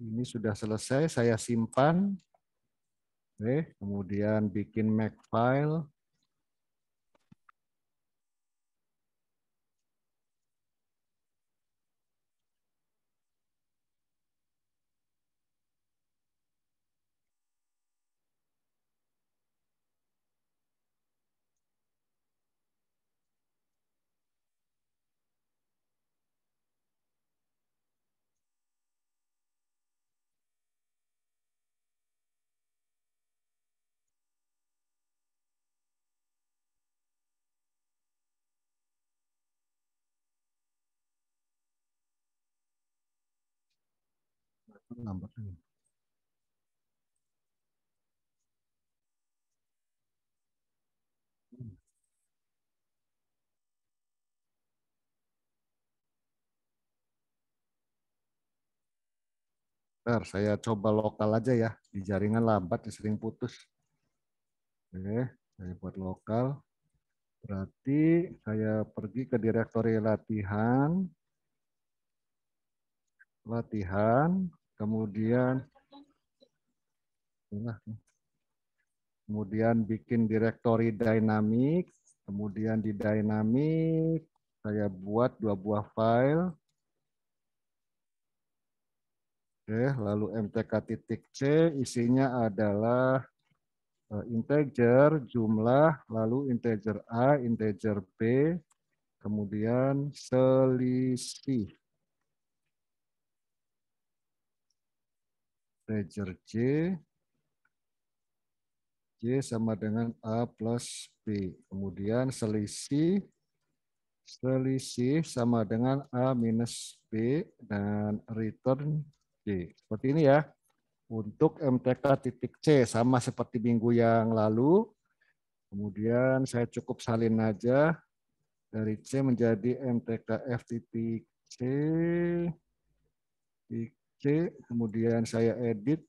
Ini sudah selesai, saya simpan. Oke, kemudian bikin make file. Bentar, saya coba lokal aja ya, di jaringan lambat sering putus. Oke, saya buat lokal. Berarti saya pergi ke direktori latihan. Kemudian bikin direktori dynamic, kemudian di dynamic saya buat 2 buah file. Oke, lalu mtk.c isinya adalah integer jumlah, lalu integer A, integer B, kemudian selisih. Integer J sama dengan A plus B. Kemudian selisih sama dengan A minus B dan return J. Seperti ini ya. Untuk mtk.c sama seperti minggu yang lalu. Kemudian saya cukup salin aja dari C menjadi mtk.ftc. Kemudian saya edit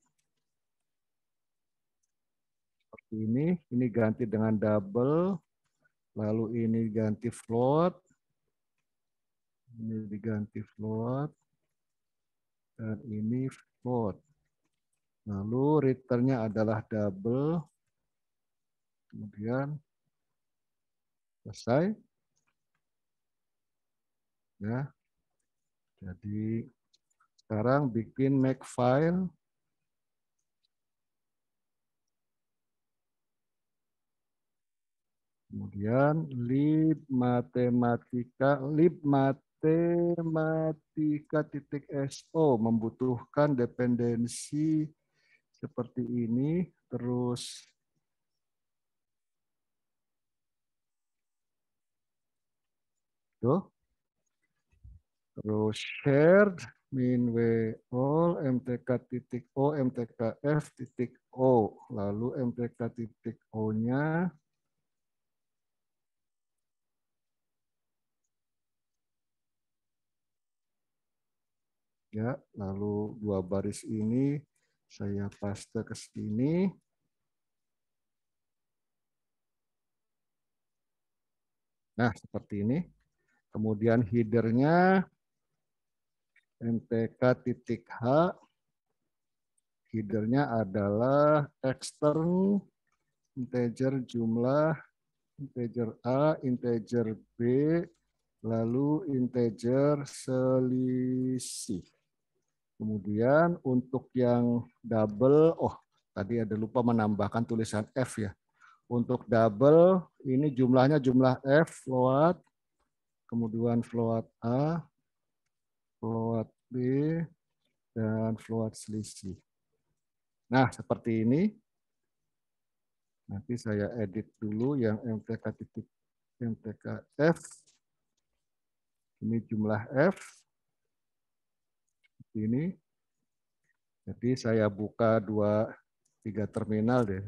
seperti ini ganti dengan double, lalu ini ganti float, ini diganti float, dan ini float. Lalu returnnya adalah double, kemudian selesai. Ya, jadi sekarang bikin make file. Kemudian libmathematika.so membutuhkan dependensi seperti ini. Terus shared min w all mtk.o mtkf.o, lalu mtk.o-nya ya, lalu 2 baris ini saya paste ke sini. Nah, seperti ini. Kemudian header-nya mtk.h, headernya adalah extern integer jumlah, integer A, integer B, lalu integer selisih. Kemudian untuk yang double, tadi ada lupa menambahkan tulisan F ya. Untuk double ini jumlahnya jumlah F, float, kemudian float A, float B, dan float selisih. Nah, seperti ini. Nanti saya edit dulu yang mtkf. Ini jumlah F. Seperti ini. Jadi saya buka 2, 3 terminal deh.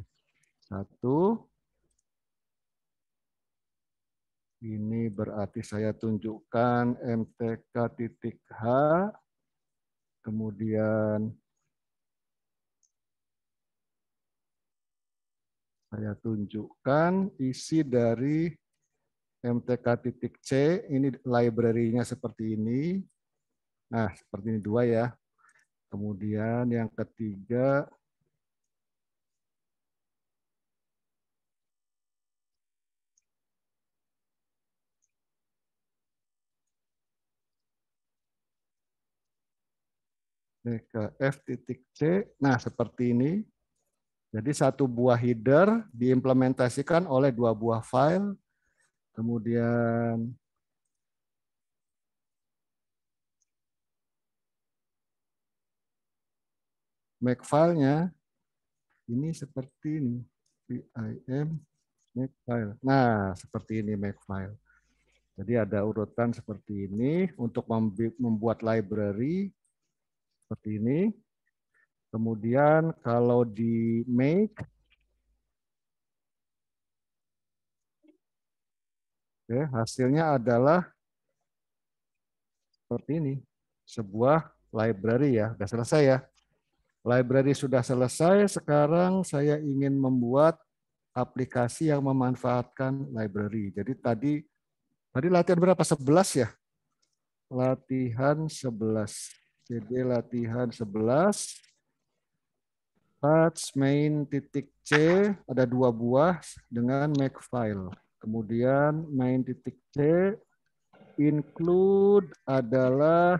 1. Ini berarti saya tunjukkan mtk.h, kemudian saya tunjukkan isi dari mtk.c, ini library-nya seperti ini. Nah, seperti ini 2 ya. Kemudian yang ketiga, ke FPTK. Nah, seperti ini. Jadi satu buah header diimplementasikan oleh dua buah file. Kemudian make filenya ini seperti ini, vim make file. Nah, seperti ini make file. Jadi ada urutan seperti ini untuk membuat library seperti ini. Kemudian kalau di make, okay, hasilnya adalah seperti ini, sebuah library ya, sudah selesai ya. Library sudah selesai, sekarang saya ingin membuat aplikasi yang memanfaatkan library. Jadi tadi latihan berapa? 11 ya? Latihan 11. Jadi latihan 11. Touch main titik C ada dua buah dengan make file. Kemudian main titik C include adalah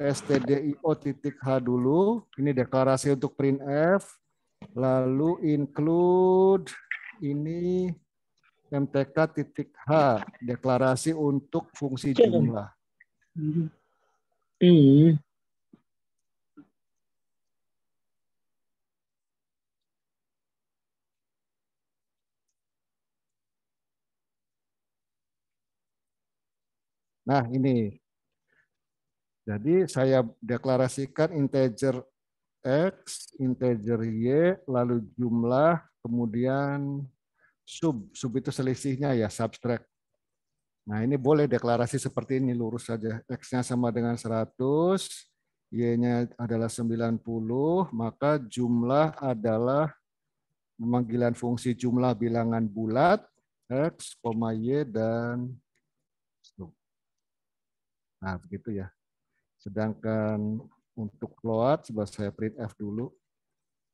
stdio titik H dulu. Ini deklarasi untuk printf. Lalu include ini mtk titik H, deklarasi untuk fungsi jumlah. Nah, ini. Jadi saya deklarasikan integer X, integer Y, lalu jumlah, kemudian sub. Sub itu selisihnya ya, subtract. Nah, ini boleh deklarasi seperti ini, lurus saja. X-nya sama dengan 100, Y-nya adalah 90, maka jumlah adalah pemanggilan fungsi jumlah bilangan bulat, X, Y, dan nah, begitu ya. Sedangkan untuk float, coba saya print F dulu.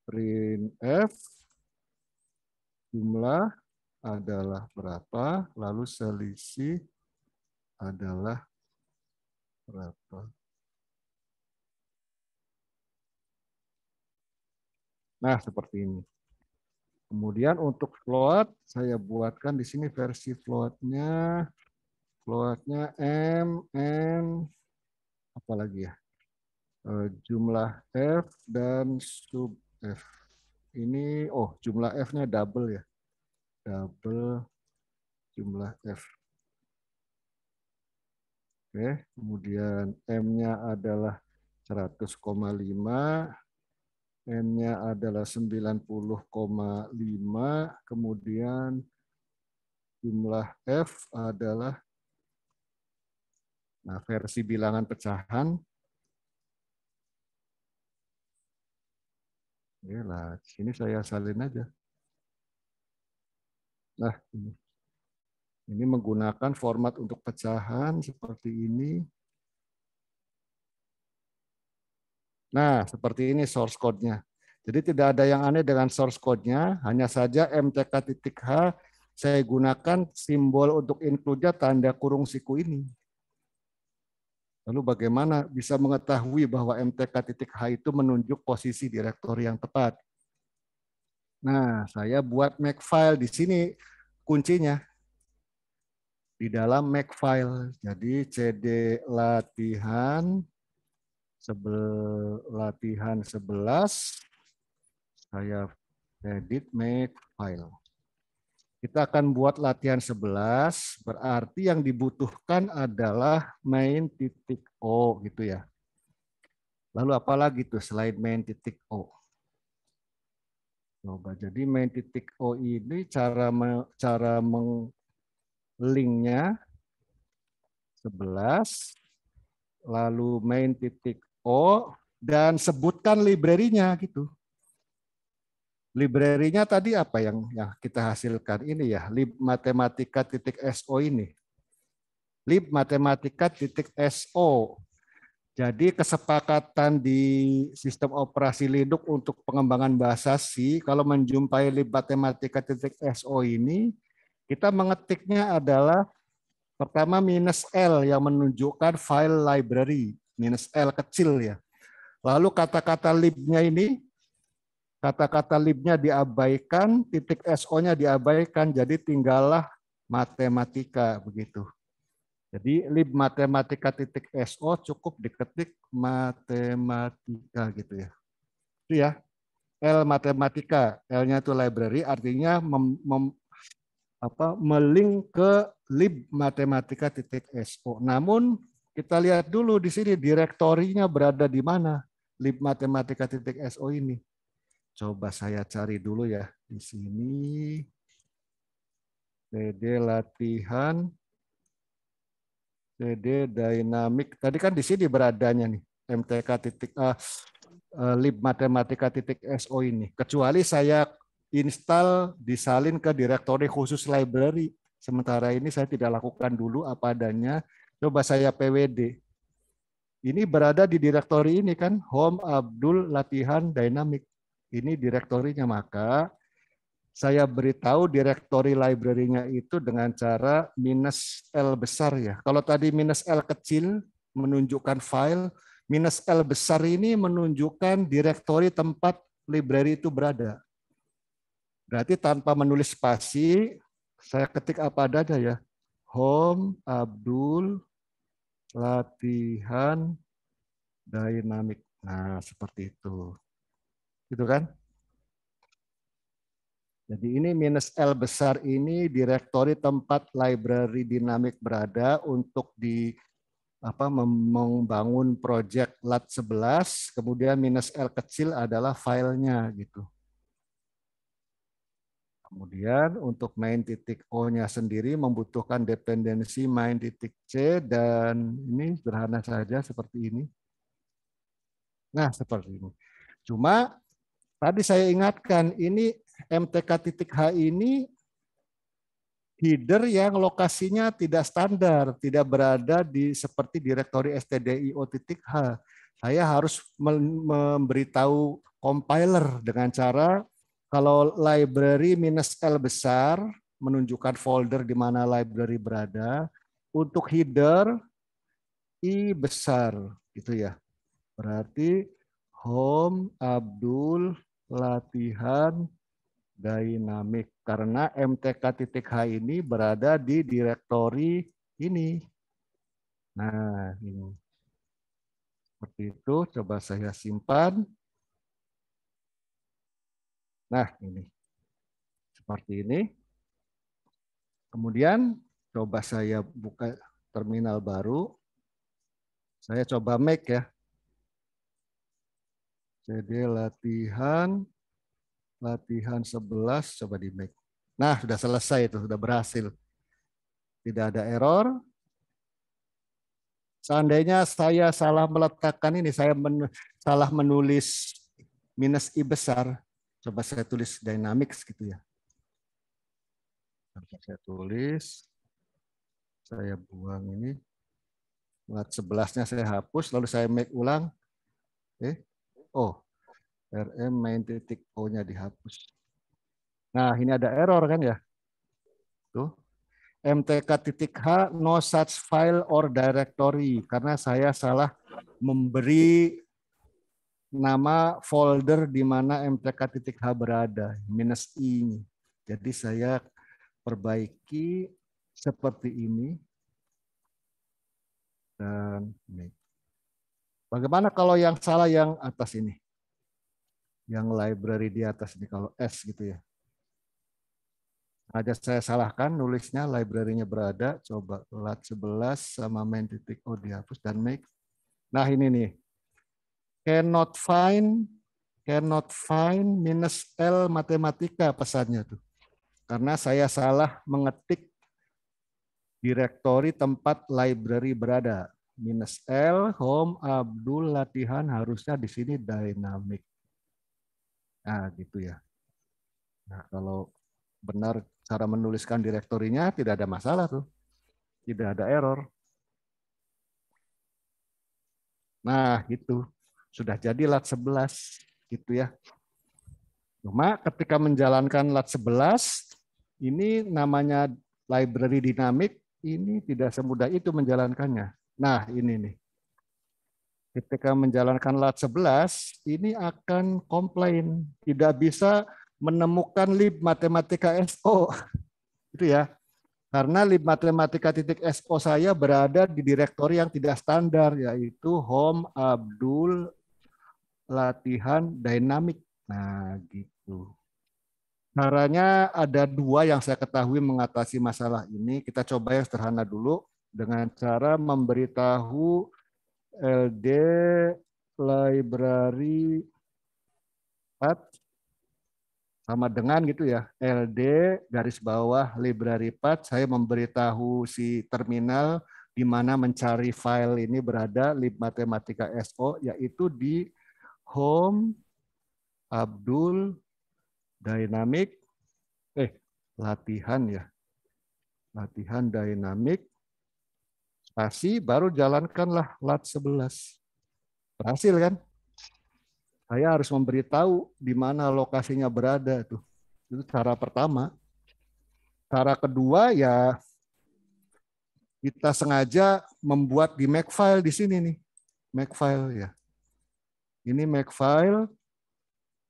Print F, jumlah adalah berapa, lalu selisih adalah berapa. Nah, seperti ini. Kemudian untuk float, saya buatkan di sini versi floatnya. Floatnya M, apalagi ya, jumlah F dan sub F. Ini, oh jumlah F-nya double ya, double jumlah F. Oke, kemudian M-nya adalah 100,5, N-nya adalah 90,5, kemudian jumlah F adalah, nah, versi bilangan pecahan. Oke lah, sini saya salin aja. Nah, ini menggunakan format untuk pecahan seperti ini. Nah, seperti ini source code-nya. Jadi tidak ada yang aneh dengan source code-nya, hanya saja mtk.h saya gunakan simbol untuk include-nya tanda kurung siku ini. Lalu bagaimana bisa mengetahui bahwa mtk.h itu menunjuk posisi direktori yang tepat? Nah, saya buat makefile di sini kuncinya. Di dalam makefile. Jadi CD latihan, latihan 11, saya edit makefile. Kita akan buat latihan 11, berarti yang dibutuhkan adalah main titik O gitu ya. Lalu apalagi tuh selain main titik O? Coba, jadi main titik O ini cara meng-linknya 11, lalu main titik O dan sebutkan library-nya gitu. Library-nya tadi apa yang kita hasilkan ini ya, lib matematika.so ini. Lib matematika.so. Jadi kesepakatan di sistem operasi Linux untuk pengembangan bahasa C, kalau menjumpai libatematika.so ini, kita mengetiknya adalah pertama -L yang menunjukkan file library, -L kecil ya. Lalu kata-kata libnya ini, kata-kata libnya diabaikan, .so-nya diabaikan, jadi tinggallah matematika begitu. Jadi lib matematika.so cukup diketik matematika gitu ya. Itu ya. L matematika, L-nya itu library, artinya melink ke lib matematika.so. Namun kita lihat dulu di sini direktorinya berada di mana lib matematika.so ini. Coba saya cari dulu ya di sini. PD latihan, PD dynamic. Tadi kan di sini beradanya nih lib matematika.so ini. Kecuali saya install disalin ke direktori khusus library. Sementara ini saya tidak lakukan dulu apa adanya. Coba saya PWD. Ini berada di direktori ini kan, Home Abdul Latihan Dynamic. Ini direktorinya, maka saya beritahu direktori library-nya itu dengan cara -L besar ya. Kalau tadi -L kecil menunjukkan file, -L besar ini menunjukkan direktori tempat library itu berada. Berarti tanpa menulis spasi, saya ketik apa adanya ya. Home Abdul Latihan Dynamic. Nah, seperti itu. Gitu kan? Jadi ini -L besar ini direktori tempat library dinamik berada untuk di membangun project lat 11, kemudian -L kecil adalah filenya gitu. Kemudian untuk main.o-nya sendiri membutuhkan dependensi main.c dan ini sederhana saja seperti ini. Nah, seperti ini. Cuma tadi saya ingatkan ini mtk.h ini header yang lokasinya tidak standar, tidak berada di seperti direktori stdio.h. Saya harus memberitahu compiler dengan cara kalau library -L besar menunjukkan folder di mana library berada, untuk header I besar gitu ya. Berarti Home Abdul Latihan Dynamic karena mtk.h ini berada di direktori ini. Nah, ini. Seperti itu, coba saya simpan. Nah, ini seperti ini. Kemudian coba saya buka terminal baru. Saya coba make ya. Jadi latihan 11 coba di make. Nah, sudah selesai itu, sudah berhasil. Tidak ada error. Seandainya saya salah meletakkan ini, saya salah menulis -i besar. Coba saya tulis dynamics gitu ya. Coba saya tulis, saya buang ini. Lat 11-nya saya hapus, lalu saya make ulang. Oh, rm main.o-nya dihapus. Nah, ini ada error kan ya. Tuh, mtk.h no such file or directory. Karena saya salah memberi nama folder di mana mtk.h berada, -i ini. Jadi saya perbaiki seperti ini. Dan ini. Bagaimana kalau yang salah yang atas ini? Yang library di atas ini, kalau S gitu ya. Ada saya salahkan nulisnya, library-nya berada. Coba lat 11 sama main.o dihapus dan make. Nah, ini nih. Cannot find -L matematika pesannya tuh. Karena saya salah mengetik direktori tempat library berada. -L Home Abdul Latihan harusnya di sini dynamic. Nah, gitu ya. Nah, kalau benar cara menuliskan direktorinya tidak ada masalah tuh. Tidak ada error. Nah, gitu. Sudah jadi lat 11 gitu ya. Cuma ketika menjalankan lat 11 ini namanya library dinamik, ini tidak semudah itu menjalankannya. Nah, ini nih. Ketika menjalankan lat 11 ini akan komplain, tidak bisa menemukan lib matematika SO. Itu ya. Karena lib matematika.so saya berada di direktori yang tidak standar, yaitu home Abdul latihan dynamic. Nah, gitu. Caranya ada dua yang saya ketahui mengatasi masalah ini. Kita coba yang sederhana dulu dengan cara memberitahu LD library 4 sama dengan gitu ya. LD garis bawah library 4, saya memberitahu si terminal di mana mencari file ini berada, lib matematika SO, yaitu di home Abdul dynamic latihan ya. Latihan dynamic spasi baru jalankanlah lat 11. Berhasil kan? Saya harus memberitahu di mana lokasinya berada tuh. Itu cara pertama. Cara kedua ya kita sengaja membuat di Makefile di sini nih. Makefile ya. Ini Makefile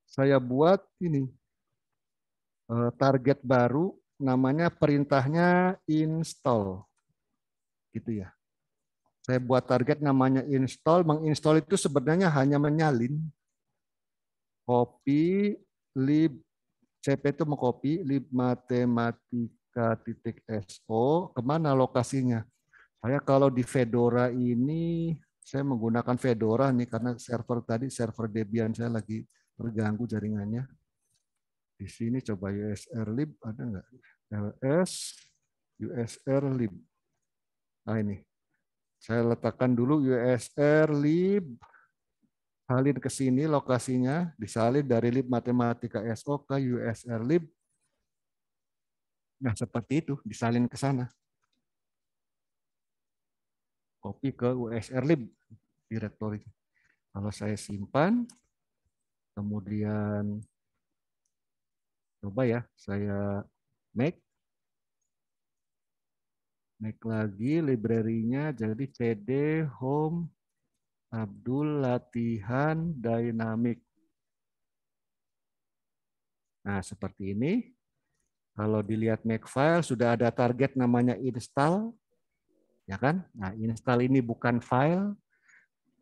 saya buat ini. Target baru namanya perintahnya install gitu ya. Saya buat target namanya install. Menginstall itu sebenarnya hanya menyalin copy lib cp itu mengcopy lib matematika.so kemana lokasinya. Saya kalau di Fedora ini saya menggunakan Fedora nih karena server tadi server Debian saya lagi terganggu jaringannya. Di sini coba usr lib ada nggak? ls usr lib. Nah ini. Saya letakkan dulu usr lib salin ke sini lokasinya, disalin dari lib matematika SO ke usr lib. Nah, seperti itu, disalin ke sana. Copy ke usr lib direktori. Kalau saya simpan kemudian coba ya, saya make lagi library-nya jadi cd home Abdul latihan dynamic. Nah, seperti ini. Kalau dilihat Makefile sudah ada target namanya install, ya kan? Nah, install ini bukan file.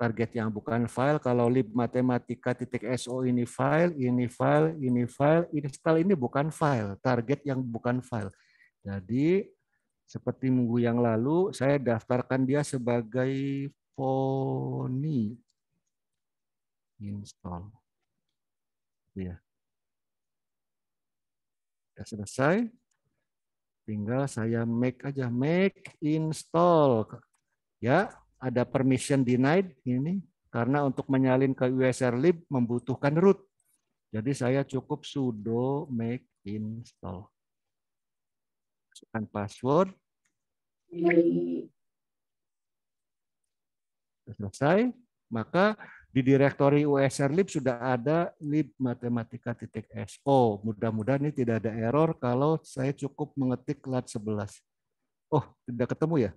Target yang bukan file, kalau lib matematika.so ini file, ini file, ini file, install ini bukan file, target yang bukan file. Jadi seperti minggu yang lalu saya daftarkan dia sebagai poni install. Ya. Sudah selesai. Tinggal saya make aja, make install. Ya. Ada permission denied ini karena untuk menyalin ke usr lib membutuhkan root. Jadi saya cukup sudo make install. Masukkan password. Selesai. Maka di direktori usr lib sudah ada lib matematika.so. Mudah-mudahan ini tidak ada error kalau saya cukup mengetik lat 11. Oh, tidak ketemu ya?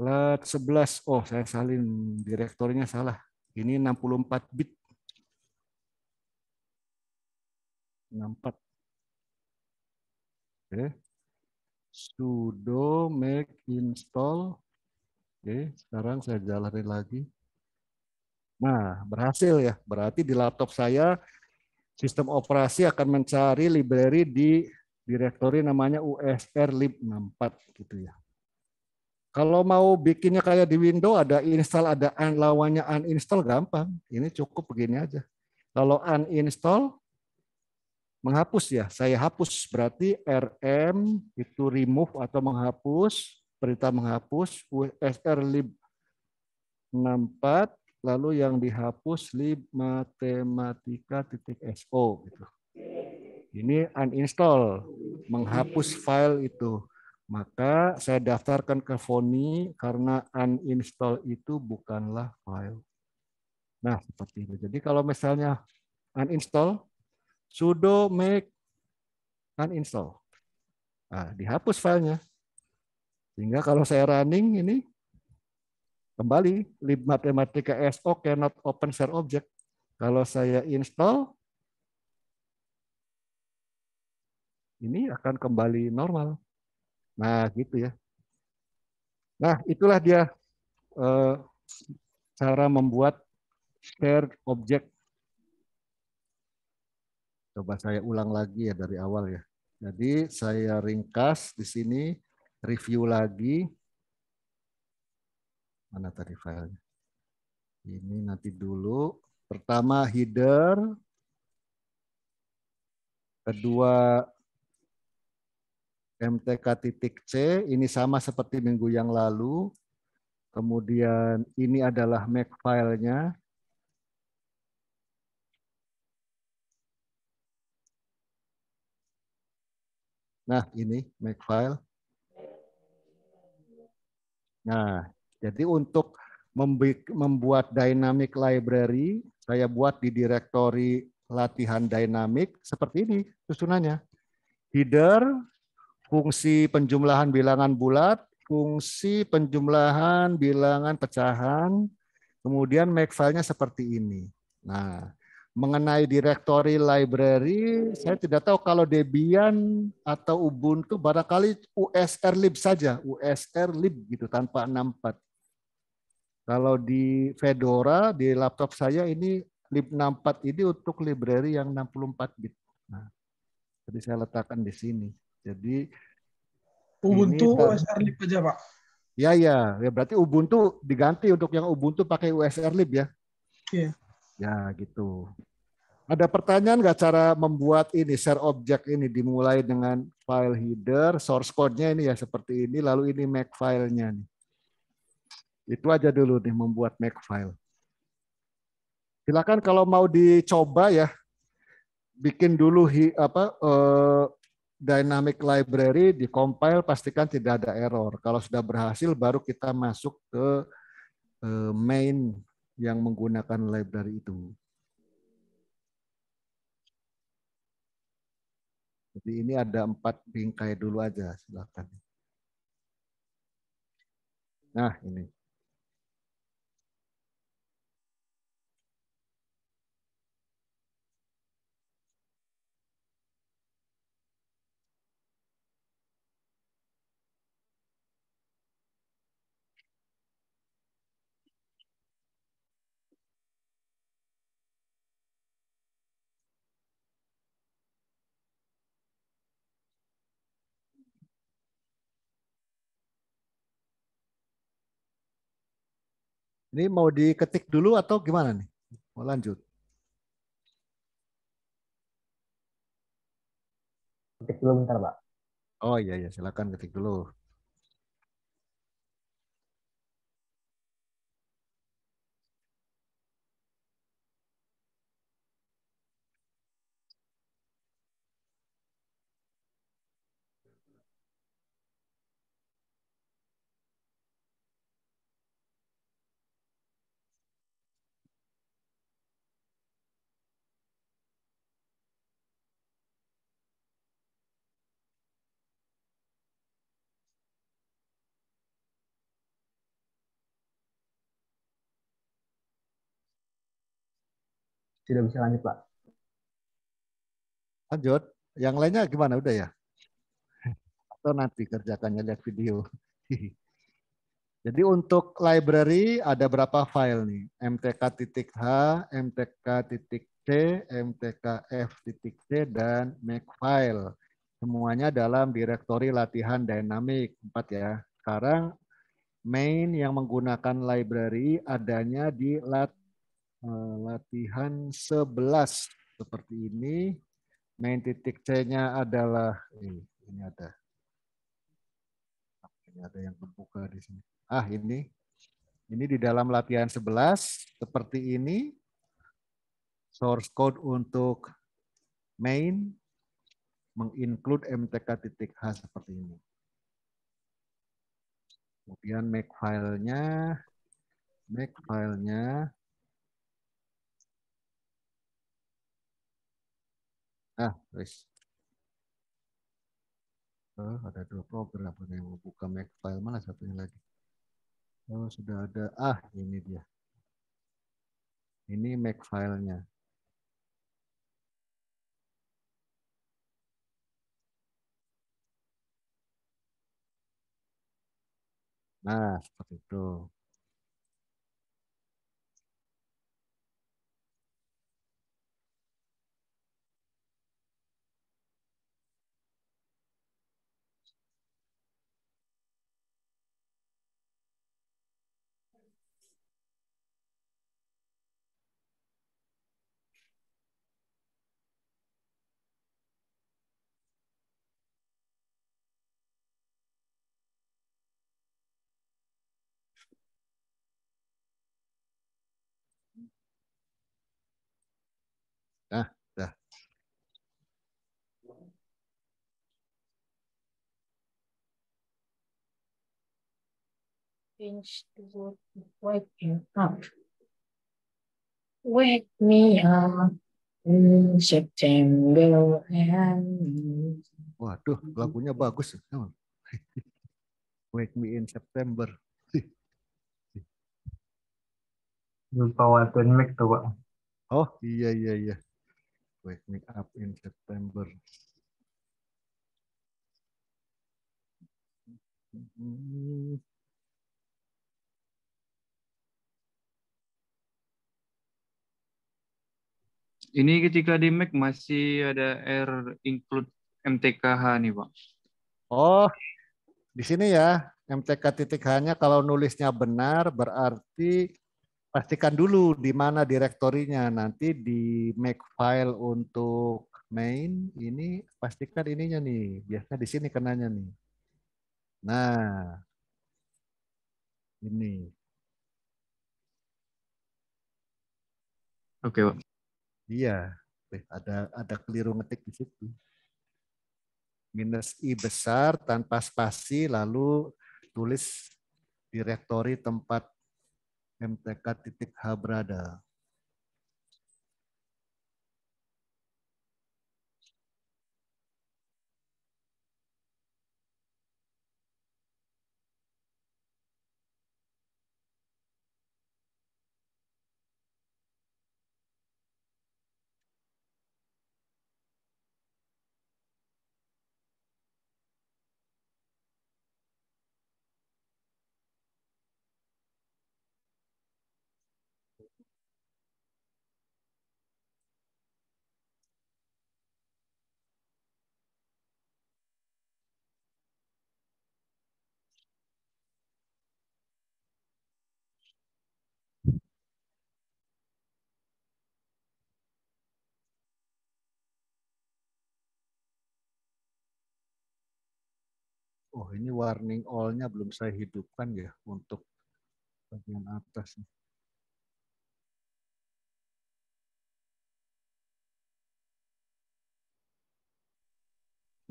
Lat 11, oh saya salin direktorinya salah. Ini 64 bit. 64. Oke. Sudo make install. Oke, sekarang saya jalani lagi. Nah, berhasil ya. Berarti di laptop saya sistem operasi akan mencari library di direktori namanya usr lib 64 gitu ya. Kalau mau bikinnya kayak di Windows ada install, ada lawannya uninstall gampang. Ini cukup begini aja. Kalau uninstall menghapus ya, saya hapus berarti RM itu remove atau menghapus, perintah menghapus usr lib 64 lalu yang dihapus lib matematika.so gitu. Ini uninstall, menghapus file itu. Maka saya daftarkan ke Foni karena uninstall itu bukanlah file. Nah, seperti itu. Jadi kalau misalnya uninstall, sudo make uninstall. Nah, dihapus filenya. Sehingga kalau saya running ini, kembali, libmathematica so cannot open share object. Kalau saya install, ini akan kembali normal. Nah, gitu ya. Nah, itulah dia cara membuat share object. Coba saya ulang lagi ya dari awal ya. Jadi saya ringkas di sini, review lagi. Mana tadi filenya? Ini nanti dulu. Pertama header, kedua mtk.c, ini sama seperti minggu yang lalu. Kemudian ini adalah make filenya. Nah, ini make file. Nah, jadi untuk membuat dynamic library, saya buat di direktori latihan dynamic seperti ini susunannya. Header, fungsi penjumlahan bilangan bulat, fungsi penjumlahan bilangan pecahan, kemudian make filenya seperti ini. Nah, mengenai direktori library, saya tidak tahu kalau Debian atau Ubuntu, barangkali usr-lib saja, usr-lib gitu tanpa 64. Kalau di Fedora, di laptop saya ini lib64 ini untuk library yang 64 bit. Nah, jadi saya letakkan di sini. Jadi Ubuntu usr-lib aja, Pak. Ya, ya, ya, berarti Ubuntu diganti untuk yang Ubuntu pakai usr-lib ya. Iya. Ya, gitu. Ada pertanyaan nggak cara membuat ini share object ini? Dimulai dengan file header, source code-nya ini ya seperti ini, lalu ini make filenya nih. Itu aja dulu nih membuat make file. Silakan kalau mau dicoba ya, bikin dulu dynamic library, dikompil, pastikan tidak ada error. Kalau sudah berhasil, baru kita masuk ke main yang menggunakan library itu. Jadi ini ada 4 bingkai dulu aja, silakan. Nah, ini. Ini mau diketik dulu atau gimana nih? Mau lanjut? Ketik dulu bentar, Pak. Oh iya, iya, silakan ketik dulu. Tidak bisa lanjut, Pak. Lanjut. Yang lainnya gimana? Udah ya? Atau nanti kerjakannya lihat video. Jadi untuk library ada berapa file nih? mtk.h, mtk.t, mtkf.c, dan makefile. Semuanya dalam direktori latihan dynamic 4 ya. Sekarang main yang menggunakan library adanya di latihan 11 seperti ini. Main titik C-nya adalah ini ada. Ini ada yang terbuka di sini. Ah, ini. Ini di dalam latihan 11 seperti ini. Source code untuk main menginclude mtk.h seperti ini. Kemudian make filenya Ah, wis. Oh, ada dua program yang membuka Makefile, mana satunya lagi? Oh, sudah ada. Ah, ini dia. Ini Makefile-nya. Nah, seperti itu. Nah, dah. Change to waking up. Wake me up in September. And... Waduh, lagunya bagus. Wake me in September. Lupa waten mic tuh, Pak. Oh, iya. Wake me up in September. Ini ketika di Mac masih ada error include MTKH nih, Pak. Oh, di sini ya. MTK.H-nya kalau nulisnya benar berarti pastikan dulu di mana direktorinya. Nanti di Makefile untuk main ini pastikan ininya nih. Biasanya di sini kenanya nih. Nah, ini. Oke, Pak. Iya, ada keliru ngetik di situ. Minus I besar tanpa spasi lalu tulis direktori tempat MTK.H berada. Oh, ini warning all-nya belum saya hidupkan ya untuk bagian atas.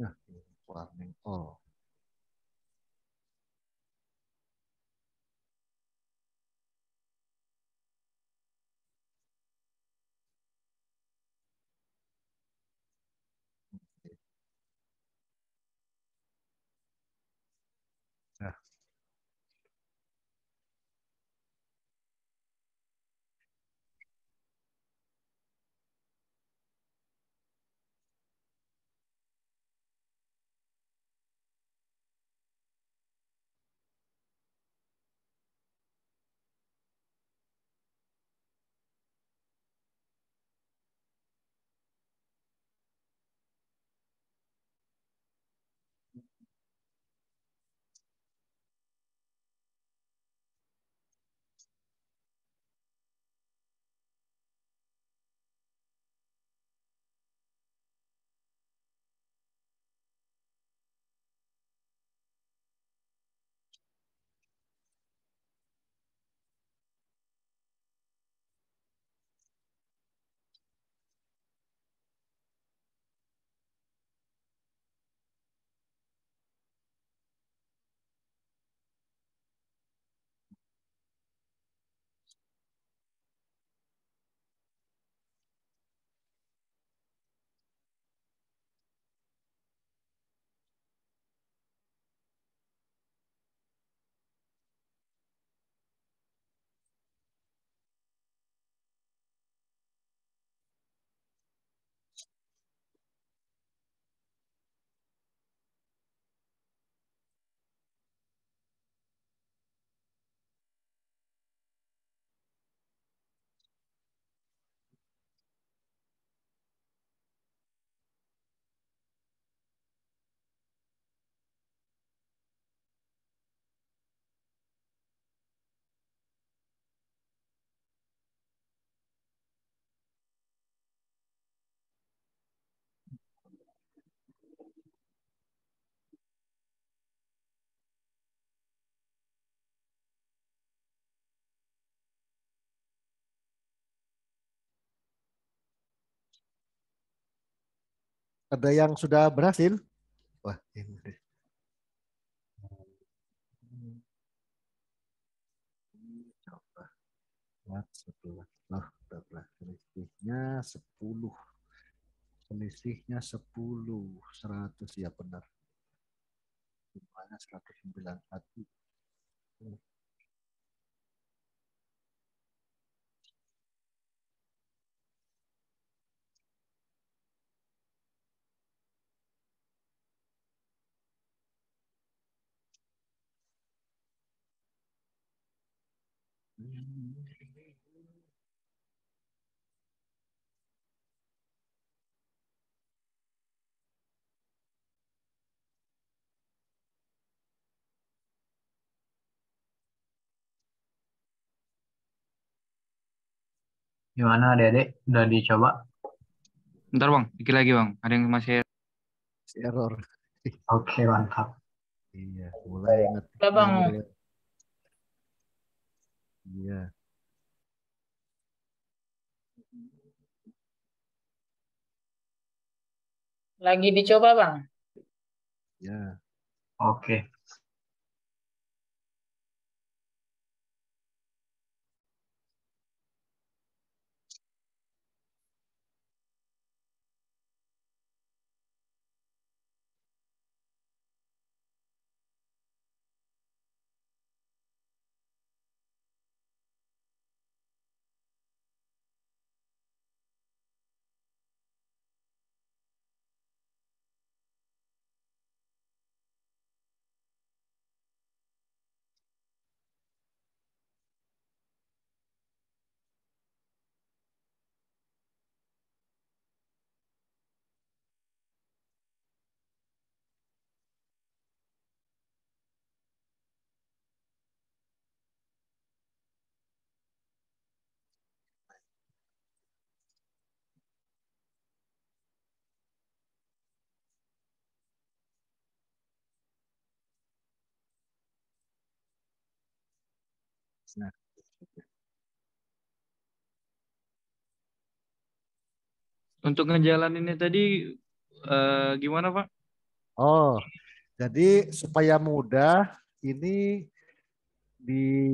Nah, warning all. Ada yang sudah berhasil? Wah, ini. Coba. 10. Selisihnya 10. 100 ya benar. Jumlahnya 191. Gimana adik-adik? Udah dicoba? Bentar bang, dikit lagi bang. Ada yang masih error. Oke, mantap. Iya, mulai ingat. Udah bang. Iya. Lagi dicoba bang? Ya. Oke. Nah. Untuk ngejalaninnya tadi gimana Pak? Oh, jadi supaya mudah ini di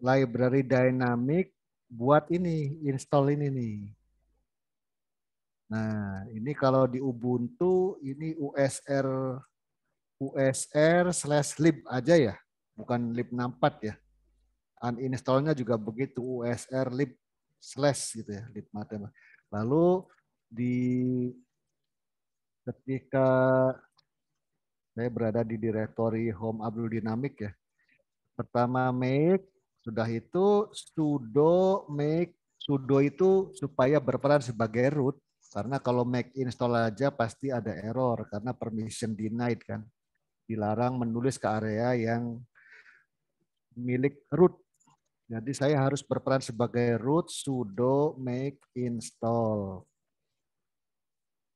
library dynamic buat ini, install ini nih. Nah, ini kalau di Ubuntu ini usr/lib aja ya, bukan lib64 ya. Uninstallnya juga begitu, usr/lib/ gitu ya, lib. Lalu ketika saya berada di direktori home Abdul Dynamic ya. Pertama make, sudah itu sudo make, sudo itu supaya berperan sebagai root, karena kalau make install aja pasti ada error karena permission denied kan. Dilarang menulis ke area yang milik root. Jadi saya harus berperan sebagai root sudo make install.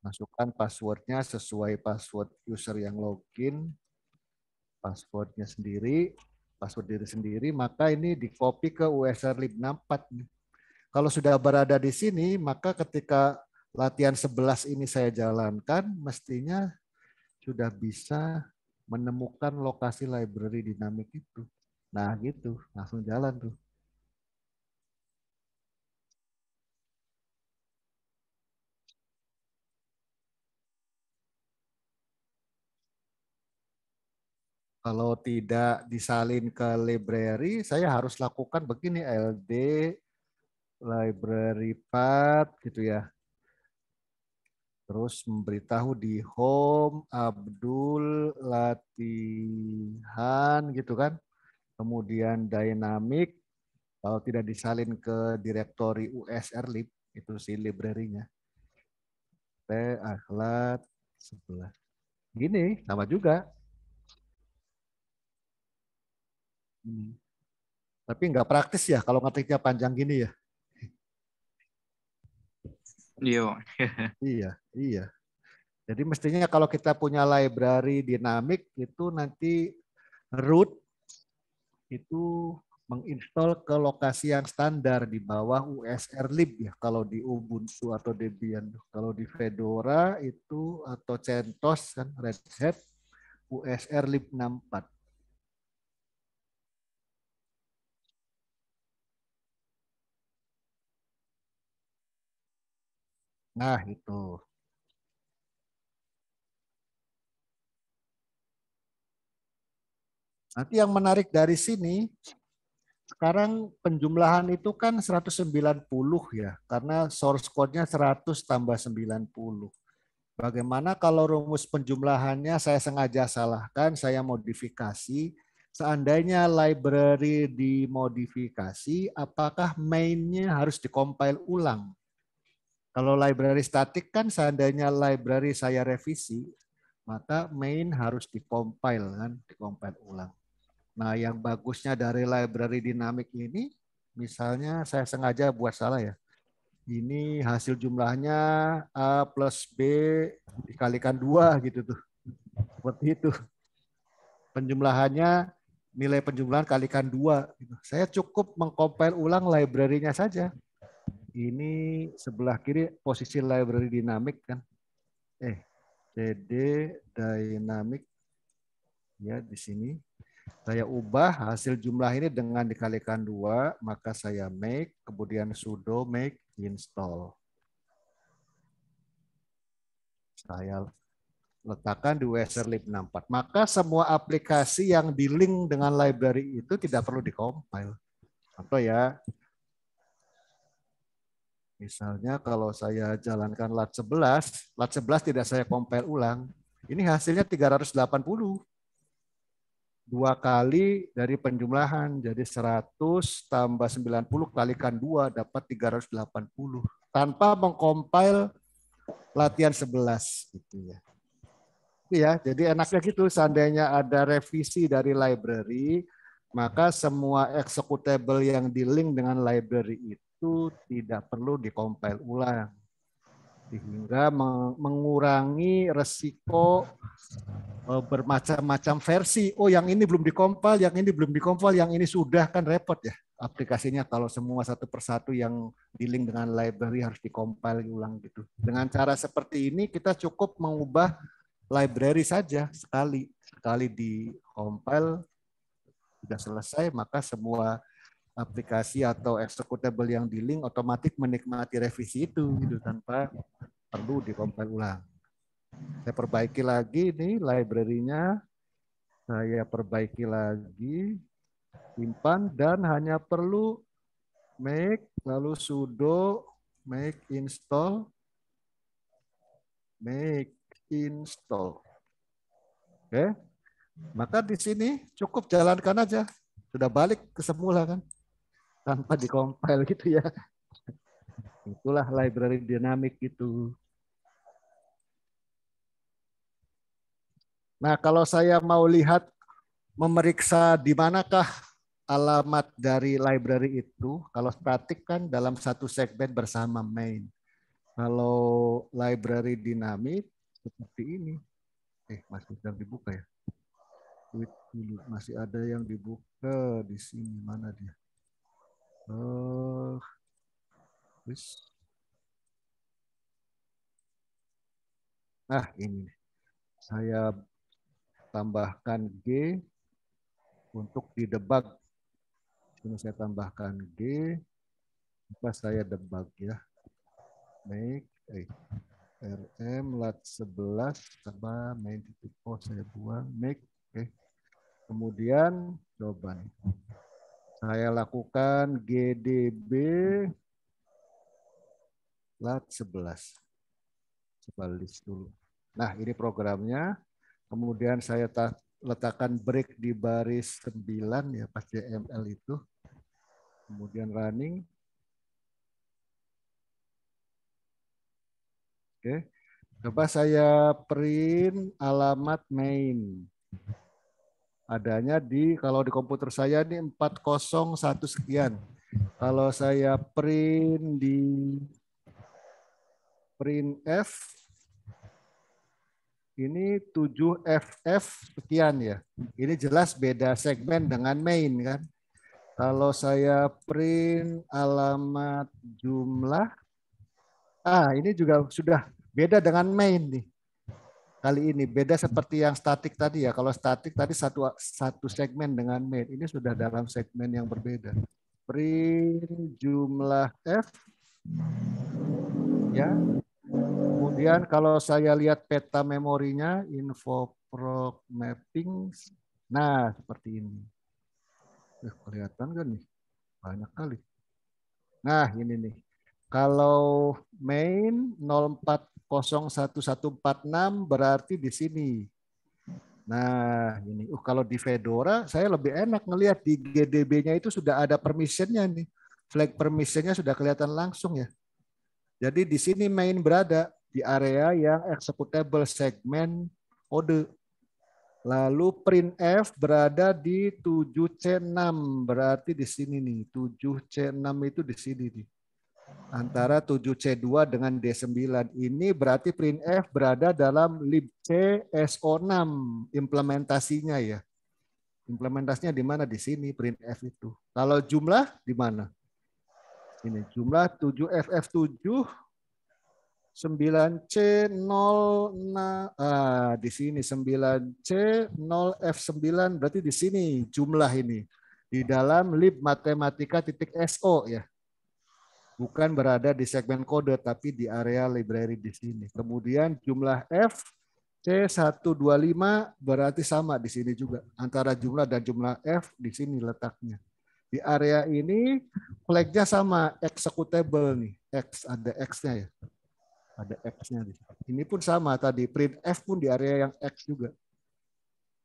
Masukkan passwordnya sesuai password user yang login. Passwordnya sendiri, password diri sendiri. Maka ini di-copy ke usr/lib64. Kalau sudah berada di sini, maka ketika latihan 11 ini saya jalankan, mestinya sudah bisa menemukan lokasi library dinamik itu. Nah gitu, langsung jalan tuh. Kalau tidak disalin ke library, saya harus lakukan begini, LD library path gitu ya. Terus memberitahu di home Abdul latihan gitu kan. Kemudian dynamic, kalau tidak disalin ke direktori usr/lib, itu si library-nya. Akhlak sebelah. Gini, sama juga. Tapi nggak praktis ya kalau ngetiknya panjang gini ya. Iya. Jadi mestinya kalau kita punya library dinamik, itu nanti root, itu menginstall ke lokasi yang standar di bawah USR lib ya, kalau di Ubuntu atau Debian. Kalau di Fedora itu atau CentOS kan Red Hat USR lib 64. Nah, itu. Nanti yang menarik dari sini, sekarang penjumlahan itu kan 190 ya, karena source code-nya 100 tambah 90. Bagaimana kalau rumus penjumlahannya saya sengaja salahkan, saya modifikasi. Seandainya library dimodifikasi, apakah mainnya harus dikompil ulang? Kalau library statik kan seandainya library saya revisi, maka main harus dikompil kan, dikompil ulang. Nah, yang bagusnya dari library dinamik ini, misalnya saya sengaja buat salah ya. Ini hasil jumlahnya A plus B dikalikan 2 gitu tuh. Seperti itu. Penjumlahannya, nilai penjumlahan kalikan 2. Saya cukup mengkompil ulang library-nya saja. Ini sebelah kiri posisi library dinamik kan. CD dynamic. Ya, di sini. Saya ubah hasil jumlah ini dengan dikalikan 2, maka saya make, kemudian sudo make install. Saya letakkan di usr lib64. Maka semua aplikasi yang di-link dengan library itu tidak perlu dikompil. Contoh ya, misalnya kalau saya jalankan LAT11 tidak saya compile ulang. Ini hasilnya 380. 2 kali dari penjumlahan, jadi 100 tambah 90 kalikan 2 dapat 380 tanpa mengcompile latihan 11 gitu ya. Iya, jadi enaknya gitu, seandainya ada revisi dari library, maka semua executable yang di-link dengan library itu tidak perlu dikompil ulang. Sehingga mengurangi resiko bermacam-macam versi. Oh, yang ini belum dikompil, yang ini belum dikompil, yang ini sudah, kan repot ya aplikasinya kalau semua satu persatu yang di-link dengan library harus dikompil ulang gitu. Dengan cara seperti ini kita cukup mengubah library saja sekali dikompil sudah selesai, maka semua aplikasi atau executable yang di-link otomatis menikmati revisi itu gitu, tanpa perlu dikompil ulang. Saya perbaiki lagi nih library-nya. Saya perbaiki lagi, simpan, dan hanya perlu make lalu sudo make install. Make install. Oke. Maka di sini cukup jalankan aja. Sudah balik ke semula kan, tanpa dikompil gitu ya. Itulah library dinamik itu. Nah, kalau saya mau lihat memeriksa di manakah alamat dari library itu, kalau statik kan dalam satu segmen bersama main. Kalau library dinamik seperti ini. Masih sedang dibuka ya. Masih ada yang dibuka di sini, mana dia? Nah, ini saya tambahkan G untuk didebug. Ini saya tambahkan G, apa saya debug ya. Make RM lat11 sama main titik O saya buang, make. Kemudian coba nih. Saya lakukan GDB lat11. Coba list dulu. Nah, ini programnya. Kemudian saya letakkan break di baris 9 ya, pas ML itu. Kemudian running. Oke. Coba saya print alamat main. Adanya di, kalau di komputer saya ini 401 sekian. Kalau saya print di print F, ini 7FF sekian ya. Ini jelas beda segmen dengan main kan. Kalau saya print alamat jumlah, ini juga sudah beda dengan main nih. Kali ini beda seperti yang statik tadi ya. Kalau statik tadi satu segmen dengan main, ini sudah dalam segmen yang berbeda. Print jumlah F, ya. Kemudian kalau saya lihat peta memorinya, info proc mapping, nah seperti ini. Kelihatan kan nih, banyak kali. Nah ini nih. Kalau main 0401146 berarti di sini. Nah, ini kalau di Fedora saya lebih enak ngelihat di GDB-nya itu sudah ada permission-nya nih. Flag permission-nya sudah kelihatan langsung ya. Jadi di sini main berada di area yang executable segmen kode. Lalu printf berada di 7C6 berarti di sini nih. 7C6 itu di sini nih. Antara 7C2 dengan D9 ini berarti printf berada dalam libc SO6 implementasinya ya. Implementasinya di mana? Di sini printf itu. Kalau jumlah di mana? Ini jumlah 7FF7 9C0 di sini 9C0F9 berarti di sini jumlah ini di dalam lib matematika.so ya. Bukan berada di segmen kode, tapi di area library di sini. Kemudian jumlah F, C125 berarti sama di sini juga. Antara jumlah dan jumlah F di sini letaknya. Di area ini flagnya sama, executable nih. X, ada X-nya ya. Ada X-nya. Ini pun sama tadi, print F pun di area yang X juga.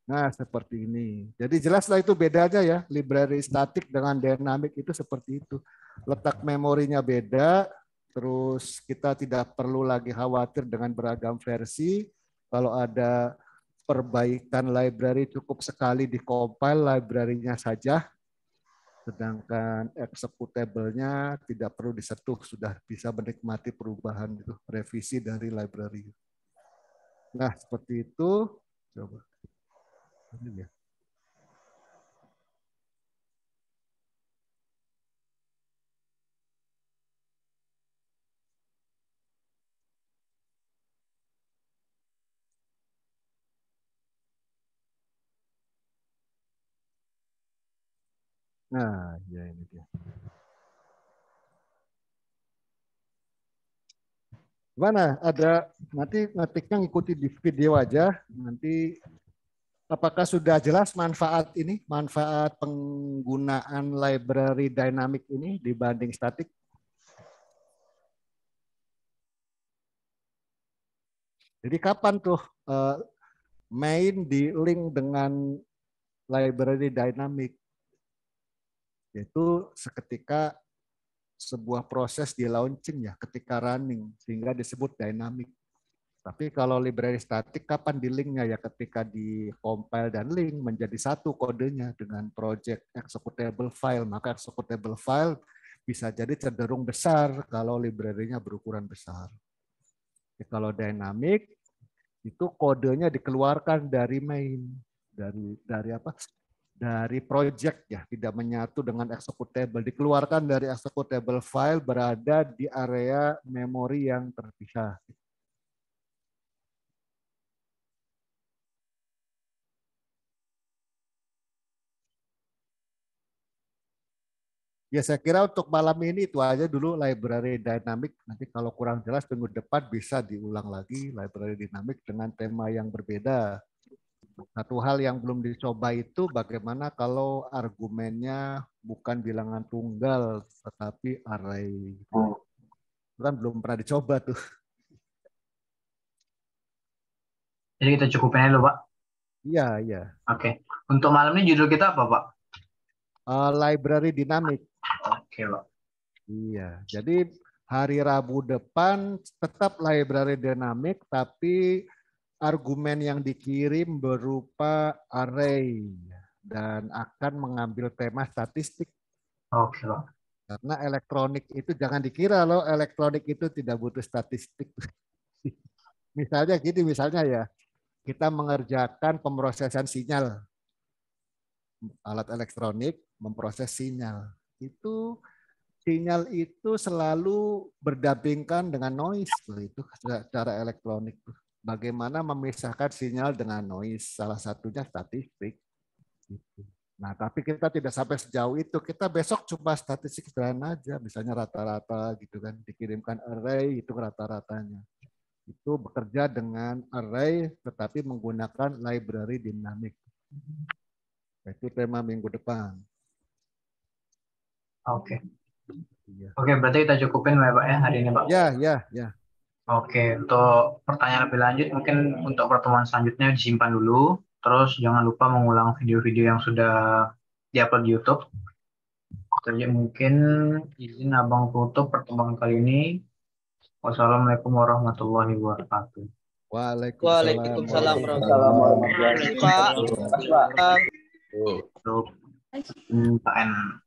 Nah seperti ini. Jadi jelaslah itu bedanya ya. Library statik dengan dynamic itu seperti itu. Letak memorinya beda, terus kita tidak perlu lagi khawatir dengan beragam versi. Kalau ada perbaikan library cukup sekali di compile library-nya saja, sedangkan executable-nya tidak perlu disentuh, sudah bisa menikmati perubahan itu, revisi dari library. Nah seperti itu, coba ini ya. Nah, ya ini dia. Mana ada nanti ngetiknya ngikuti di video aja. Nanti apakah sudah jelas manfaat ini, manfaat penggunaan library dynamic ini dibanding statik? Jadi kapan tuh main di link dengan library dynamic? Yaitu seketika sebuah proses di launching ya, ketika running, sehingga disebut dynamic. Tapi kalau library statik kapan di linknya ya, ketika di compile dan link menjadi satu kodenya dengan project executable file, maka executable file bisa jadi cenderung besar kalau library-nya berukuran besar. Jadi kalau dynamic itu kodenya dikeluarkan dari main, dari apa? Dari project ya, tidak menyatu dengan executable, dikeluarkan dari executable file berada di area memori yang terpisah. Ya saya kira untuk malam ini itu aja dulu library dynamic. Nanti kalau kurang jelas minggu depan bisa diulang lagi library dynamic dengan tema yang berbeda. Satu hal yang belum dicoba itu bagaimana kalau argumennya bukan bilangan tunggal tetapi array. Itu kan belum pernah dicoba tuh. Jadi kita cukupin dulu, Pak? Iya, iya. Oke. Untuk malam ini judul kita apa, Pak? Library dynamic. Oke, Pak. Iya. Jadi hari Rabu depan tetap library dynamic tapi argumen yang dikirim berupa array dan akan mengambil tema statistik. Oke. Karena elektronik itu jangan dikira loh elektronik itu tidak butuh statistik. Misalnya gini, misalnya ya kita mengerjakan pemrosesan sinyal. alat elektronik memproses sinyal. Itu sinyal itu selalu berdampingan dengan noise itu secara elektronik. Bagaimana memisahkan sinyal dengan noise? Salah satunya statistik. Nah, tapi kita tidak sampai sejauh itu. Kita besok coba statistik sederhana aja, misalnya rata-rata gitu kan, dikirimkan array itu rata-ratanya. Itu bekerja dengan array tetapi menggunakan library dinamik. Itu tema minggu depan. Oke. Oke, berarti kita cukupin ya, Pak, ya hari ini, Pak. Ya, ya, ya. Oke, untuk pertanyaan lebih lanjut mungkin untuk pertemuan selanjutnya disimpan dulu. Terus jangan lupa mengulang video-video yang sudah diupload di YouTube. Jadi mungkin izin Abang tutup pertemuan kali ini. Wassalamualaikum warahmatullahi wabarakatuh. Waalaikumsalam warahmatullahi wabarakatuh. Pak N.